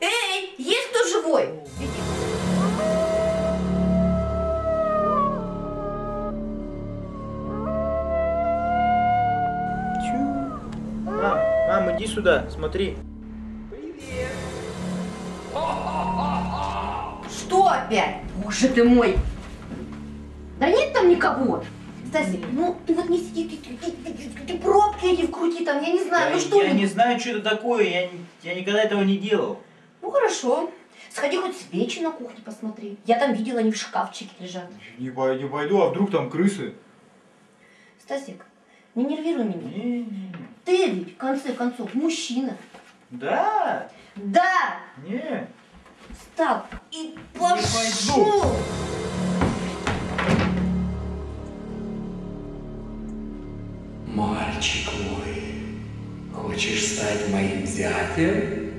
Эй, есть кто живой? Иди. Чё? Мам, мам, иди сюда, смотри. Привет! Что опять? Боже ты мой! Да нет там никого! Стасик, ну ты вот не сиди, ты, ты, ты, ты, ты пробки эти вкрути там, я не знаю, да, ну что... Я не знаю, что это такое, я, я никогда этого не делал. Ну хорошо, сходи хоть свечи на кухне посмотри, я там видела, они в шкафчике лежат. Не, не пойду, а вдруг там крысы? Стасик, не нервируй меня. Не, не, не. Ты ведь, в конце концов, мужчина. Да? Да! Не. Встал и пошел! Мальчик мой, хочешь стать моим зятем?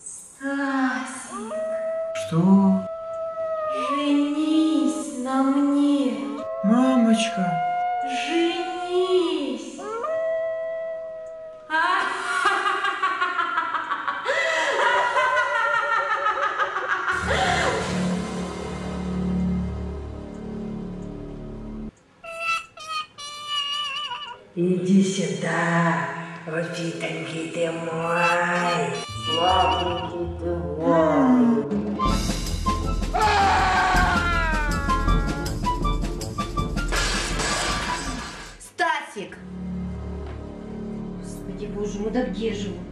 Стасик. Женись на мне. Мамочка. Женись. Иди сюда, вопитанький ты мой, сладенький ты мой. Стасик! Господи боже мой, да где же он?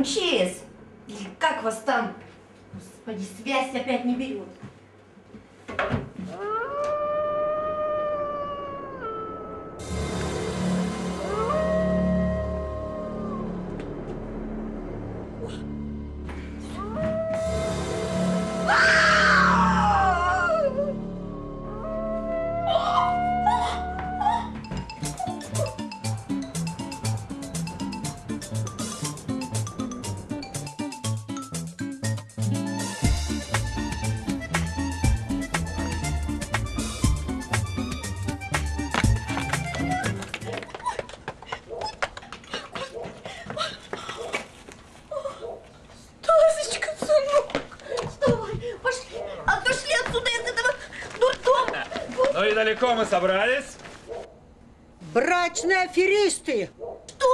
МЧС! Как вас там? Господи, связь опять не берет. Далеко мы собрались? Брачные аферисты! Что?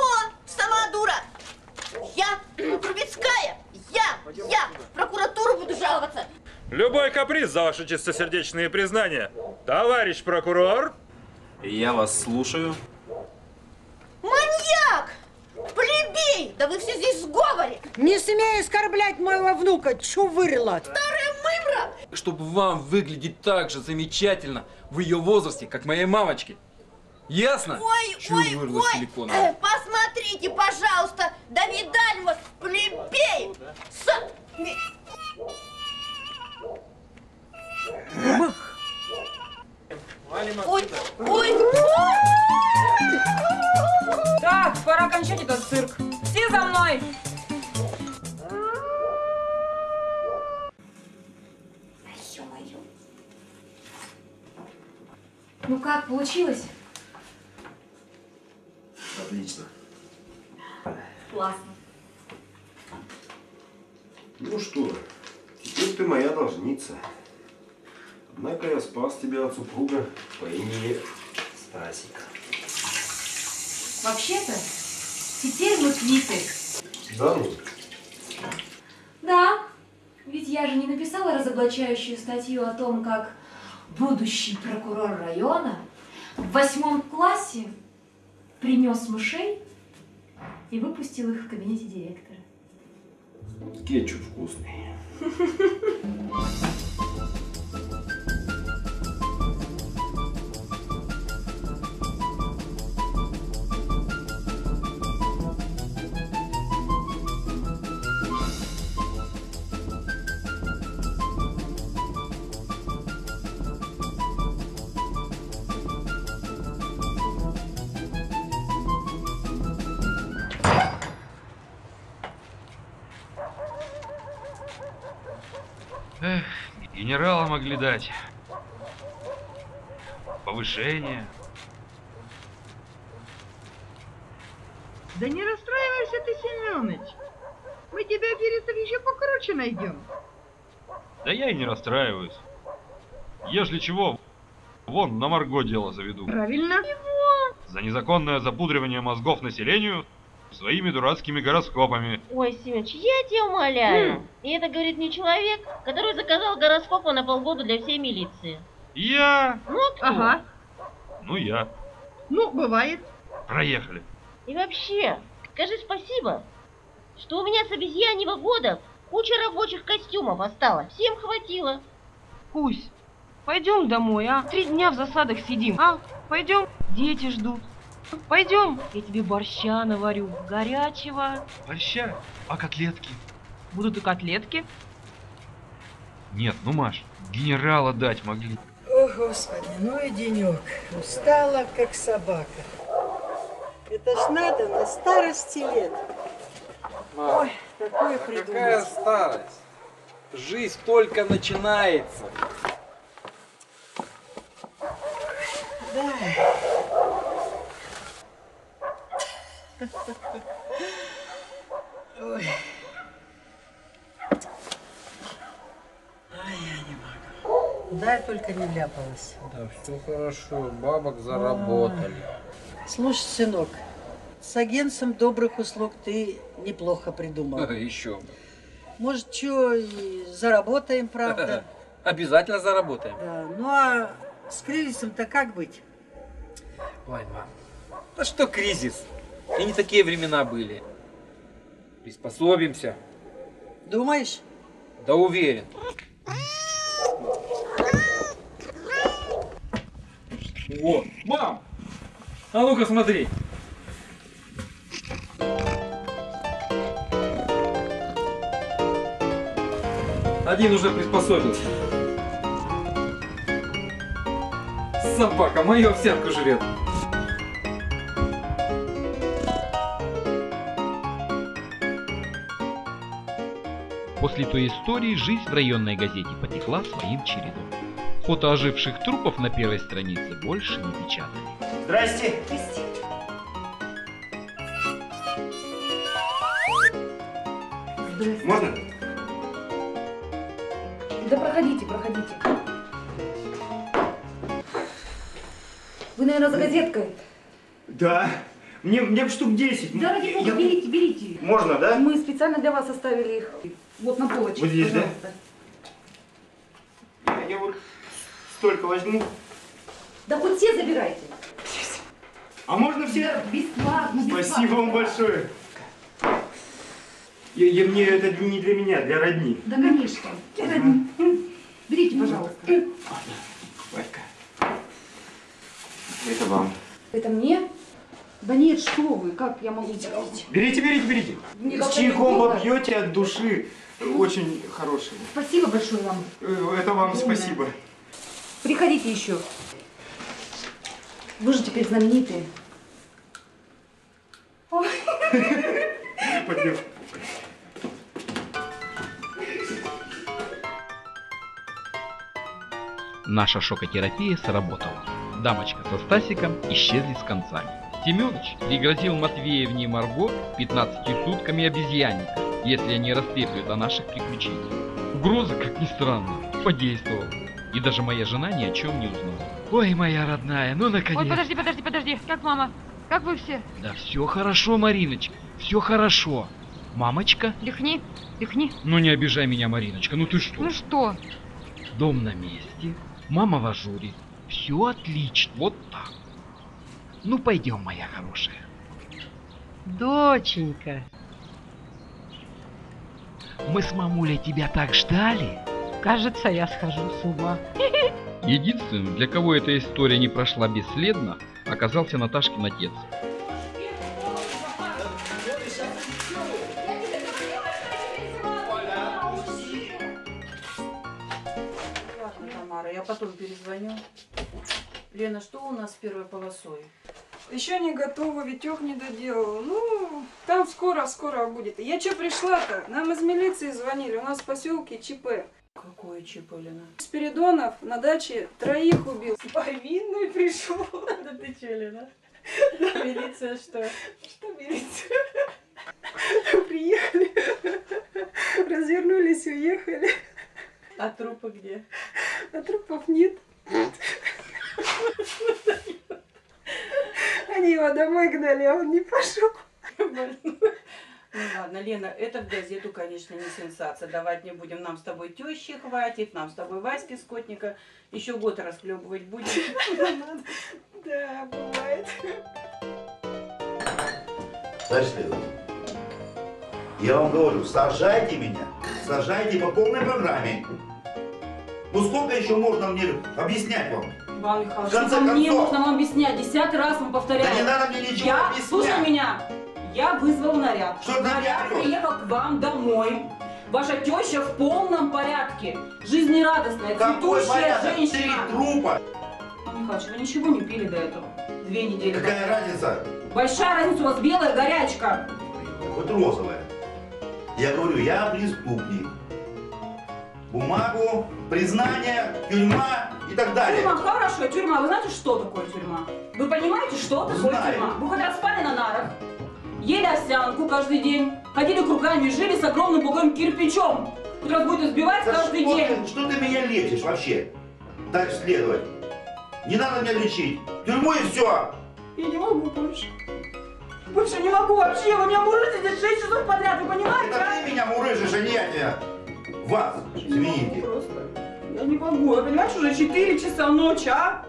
Сама дура! Я Трубецкая! Я! Я! В прокуратуру буду жаловаться! Любой каприз за ваши чистосердечные признания! Товарищ прокурор! Я вас слушаю. Маньяк! Плебей! Да вы все здесь в сговоре! Не смей оскорблять моего внука, чувырла! Чтобы вам выглядеть так же замечательно в ее возрасте, как моей мамочке. Ясно? Ой, Чувырла ой, силикона. Ой, посмотрите, пожалуйста, да видаль вас, плебей! Ой, ой, ой! Так, пора кончать этот цирк. Все за мной! Ну как, получилось? Отлично. Классно. Ну что, теперь ты моя должница. Однако я спас тебя от супруга по имени Стасика. Вообще-то, теперь мы квиты. Да ну? Да, ведь я же не написала разоблачающую статью о том, как будущий прокурор района в восьмом классе принес мышей и выпустил их в кабинете директора. Кетчуп вкусный. Генерала могли дать, повышение. Да не расстраивайся ты, Семёныч. Мы тебя, аферистов, еще покруче найдем. Да я и не расстраиваюсь. Ежели чего, вон на Марго дело заведу. Правильно. За незаконное запудривание мозгов населению своими дурацкими гороскопами. Ой, Семёныч, я тебя умоляю. Mm. И это говорит не человек, который заказал гороскопы на полгода для всей милиции. Я? Ну, кто? Ага. Ну, я. Ну, бывает. Проехали. И вообще, скажи спасибо, что у меня с обезьяньего года куча рабочих костюмов осталось. Всем хватило. Кусь, пойдем домой, а? Три дня в засадах сидим. А, пойдем. Дети ждут. Пойдем, я тебе борща наварю, горячего. Борща? А котлетки? Будут и котлетки. Нет, ну, Маш, генерала дать могли. О, Господи, ну и денек. Устала, как собака. Это ж надо на старости лет. Мам, ой, такое придумать. Какая старость? Жизнь только начинается. Да. Ой. Ай, я не могу. Да, только не ляпалась. Да, все хорошо, бабок заработали. А-а-а. Слушай, сынок, с агентством добрых услуг ты неплохо придумал. Еще бы. Может, что и заработаем, правда? Обязательно заработаем. Да, ну а с кризисом-то как быть? Ой, мам, да что кризис? И не такие времена были. Приспособимся. Думаешь? Да уверен. О, мам! А ну-ка смотри. Один уже приспособился. Собака мою овсянку жрет. После той истории жизнь в районной газете потекла своим чередом. Фото оживших трупов на первой странице больше не печатали. Здрасте! Здрасте. Здрасте. Можно? Да проходите, проходите. Вы, наверное, за газеткой? Да. Мне, мне штук десять. Да, ради бога, я... берите, берите. Можно, да? Мы специально для вас оставили их. Вот на полочке. Вот здесь, пожалуйста. Да? Я, я вот столько возьму. Да хоть все забирайте. А можно все? Да, бесплатно, бесплатно. Спасибо вам большое. Я, я, мне это не для меня, для родни. Да, конечно. Для угу. родни. Берите, пожалуйста. Ладно, Васька. Это вам. Это мне? Да нет, что вы, как я могу делать? Берите, берите, берите. С чайком попьете от души. Очень хороший. Спасибо большое вам. Это вам Думаю. Спасибо. Приходите еще. Вы же теперь знаменитые. Пойдем. Наша шокотерапия сработала. Дамочка со Стасиком исчезли с концами. Семёныч пригрозил Матвеевне и Марго пятнадцатью сутками обезьянника, если они расследуют о наших приключениях. Угроза, как ни странно, подействовала. И даже моя жена ни о чем не узнала. Ой, моя родная, ну наконец-то. Ой, подожди, подожди, подожди. Как мама? Как вы все? Да все хорошо, Мариночка, все хорошо. Мамочка? Дыхни, дыхни. Ну не обижай меня, Мариночка, ну ты что? Ну что? Дом на месте, мама в ажуре. Все отлично, вот так. Ну, пойдем, моя хорошая. Доченька. Мы с мамулей тебя так ждали. Кажется, я схожу с ума. Единственным, для кого эта история не прошла бесследно, оказался Наташкин отец. Ладно, Тамара, я потом перезвоню. Лена, что у нас с первой полосой? Еще не готова, Витек не доделал. Ну, там скоро-скоро будет. Я что пришла-то? Нам из милиции звонили, у нас в поселке ЧП. Какое ЧП, Лена? Спиридонов на даче троих убил. С повинной пришел. Да ты че, Лена? Милиция что? Что милиция? Приехали, развернулись, уехали. А трупы где? А трупов нет. Они его домой гнали, а он не пошел. Ну ладно, Лена, это в газету, конечно, не сенсация. Давать не будем. Нам с тобой тещи хватит, нам с тобой Васьки Скотника. Еще год расхлебывать будем. Да, бывает. Знаешь, Лена, я вам говорю, сажайте меня, сажайте по полной программе. Ну сколько еще можно мне объяснять вам? Иван Михайлович, что мне нужно вам объяснять? Десятый раз мы повторяем. Да не надо мне ничего я... объяснять. Слушай меня, я вызвал наряд. Что наряд приехал к вам домой. Ваша теща в полном порядке. Жизнерадостная, цветущая женщина. Три трупа. Иван Михайлович, вы ничего не пили до этого? Две недели. Какая разница? Большая разница, у вас белая горячка. Вот розовая. Я говорю, я преступник. Бумагу, признание, тюрьма и так далее. Тюрьма, хорошо, тюрьма. Вы знаете, что такое тюрьма? Вы понимаете, что такое Знаю. тюрьма? Вы хоть раз спали на нарах, ели овсянку каждый день, ходили кругами и жили с огромным бугом кирпичом, который вас будет избивать да каждый что день. Ты, что ты меня лечишь вообще? Так следовать. Не надо меня лечить. Тюрьму и все. Я не могу больше. Больше не могу вообще. Вы меня мурыжите здесь шесть часов подряд, вы понимаете? Это а? ты меня мурыжишь, а не я тебя. Вас, извините. Я не могу, я понимаешь, уже четыре часа ночи, а?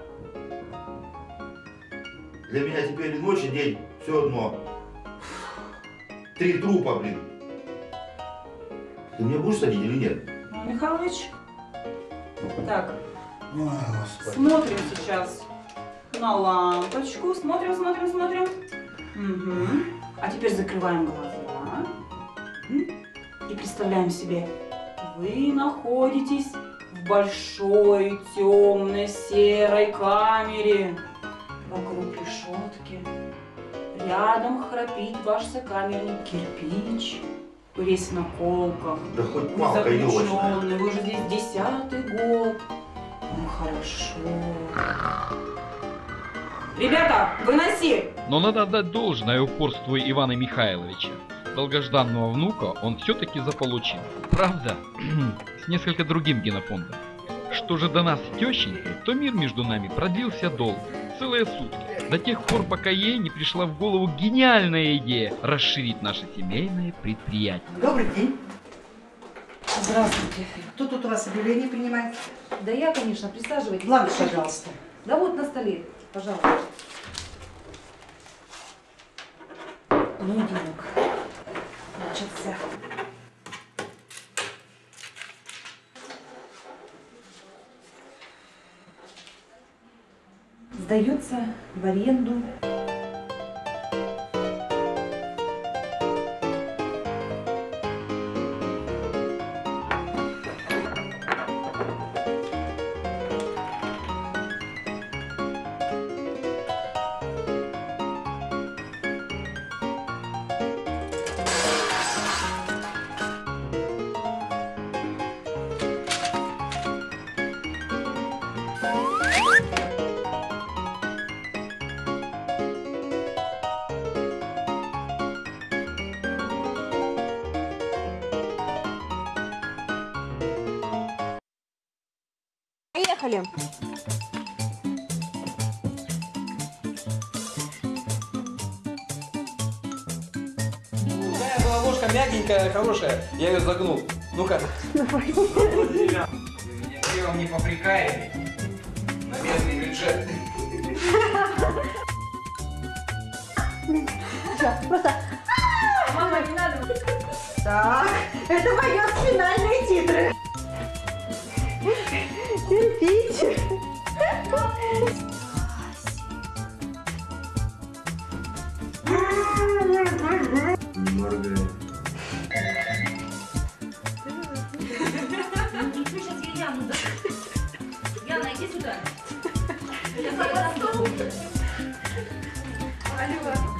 Для меня теперь ночь и день все одно. Три трупа, блин. Ты меня будешь садить или нет? Михайлович. Так. Ой, смотрим сейчас на лампочку. Смотрим, смотрим, смотрим. Угу. А теперь закрываем глаза. И представляем себе. Вы находитесь в большой темно-серой камере. Вокруг решетки. Рядом храпит ваш сокамерник кирпич. Вы весь на колках. Да хоть палка елочная. Вы уже здесь десятый год. Ну хорошо. Ребята, выноси! Но надо отдать должное упорству Ивана Михайловича. Долгожданного внука он все-таки заполучил. Правда, с несколько другим генофондом. Что же до нас с тещенькой, то мир между нами продлился долго. Целые сутки. До тех пор, пока ей не пришла в голову гениальная идея расширить наше семейное предприятие. Добрый день. Здравствуйте. Кто тут у вас объявление принимает? Да я, конечно, присаживайтесь. Бланк, пожалуйста. Да вот на столе, пожалуйста. Ну, денек. Начался. Сдается в аренду. Хорошая, я ее загнул. Ну-ка. Делом не попрекаем. На местный бюджет. Просто. Мама, не надо. Так, это мои финальные титры. Кирпич.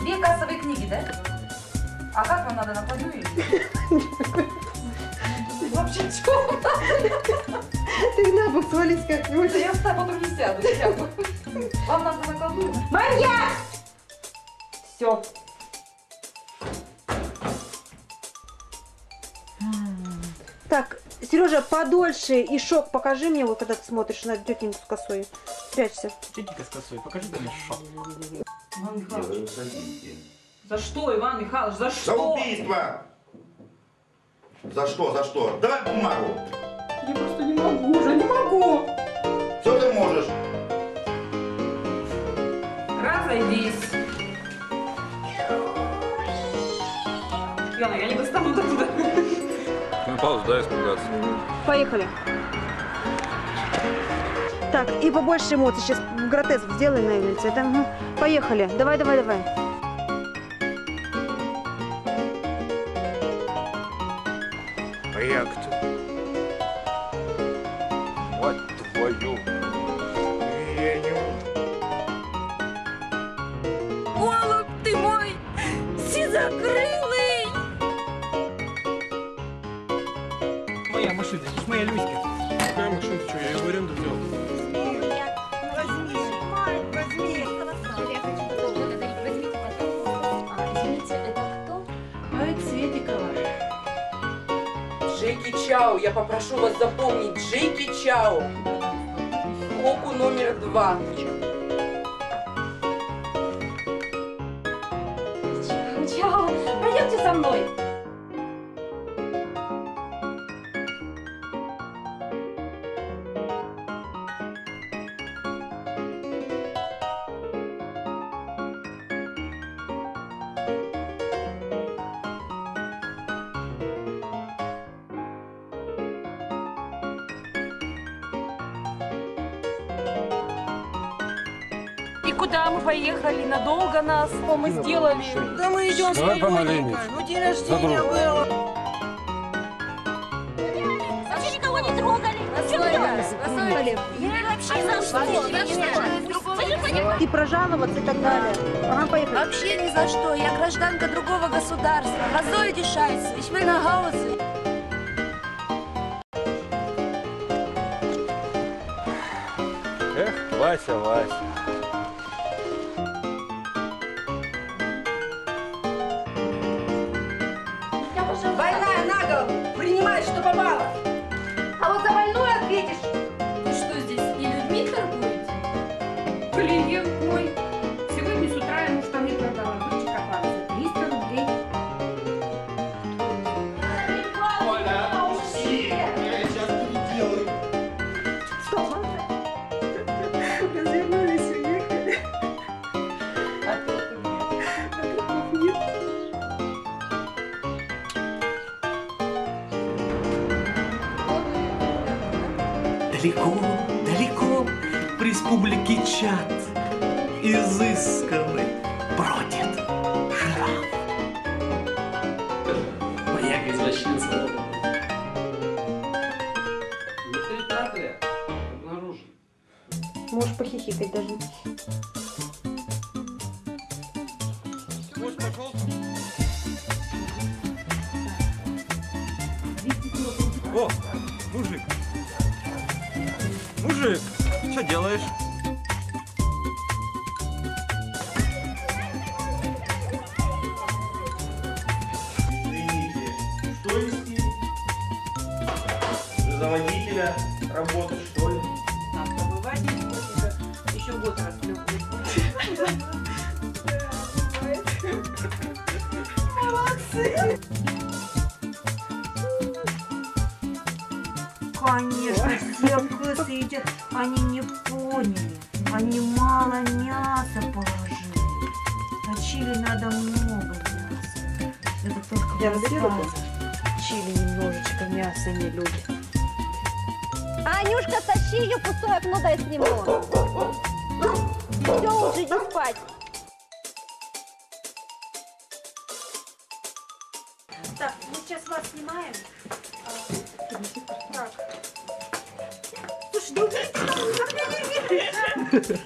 Две кассовые книги, да? А как вам надо, накладю и... Вообще, чего? Ты на бок свались как-нибудь. Я с тобой потом не сяду. Вам надо накладу. Марья! Все. Так, Сережа, подольше и шок покажи мне, вот когда ты смотришь на тетеньку с косой. Прячься. Тетенька с косой, покажи мне шок. Иван Михайлович. За что, Иван Михайлович, за что? За убийство! За что, за что? Давай бумагу! Я просто не могу уже, не могу! Все ты можешь! Разойдись! Яна, я не достану до туда. Ну, паузу, да, испугаться. Поехали. Так, и побольше эмоций. Сейчас гротеск сделай на лице. Это, ну, поехали. Давай, давай, давай. Проект. Вот твою. Голубь ты Белокрылый! Моя машина, это ж моя Люська. Какая машина? Ты что, я ее в аренду взял? Джеки Чао, я попрошу вас запомнить. Джеки Чао. Коку номер два. Чао, Чао, пойдемте со мной. Поехали, надолго нас, что мы сделали? Да мы идем с Леоненькой, ну день рождения было. Вообще никого не трогали. Наслали, я вообще за что? И прожаловаться и так далее. Ага, поехали. Вообще ни за что, я гражданка другого государства. Разой дешается, ведь мы на гаузе. Эх, Вася, Вася. А вот за больную ответишь. Вы что, здесь и людьми торгуете? Клиент мой. Сегодня с утра ему штаны продала. Дочка папа. триста рублей. Оля, пусти. Я сейчас переделаю. Что? Развернулись и уехали. А тут нет. Далеко, далеко в республике Чад изысканный бродит жираф. Маяк-извращенца. Нитринатрия обнаружен. Можешь похихикать даже. О, мужик. Мужик, что делаешь? Что вести? За водителя работать, что ли? А побыватель еще год расплюкнет. Конечно, все вкусы едят. Они не поняли. Они мало мяса положили. А чили надо много мяса. Это только я выберу. Чили немножечко мяса не любит. Анюшка, тащи ее пустое окно, дай сниму. Все, уже иди спать. Так, мы сейчас вас снимаем. Так. Слушай, ну, как меня не видно.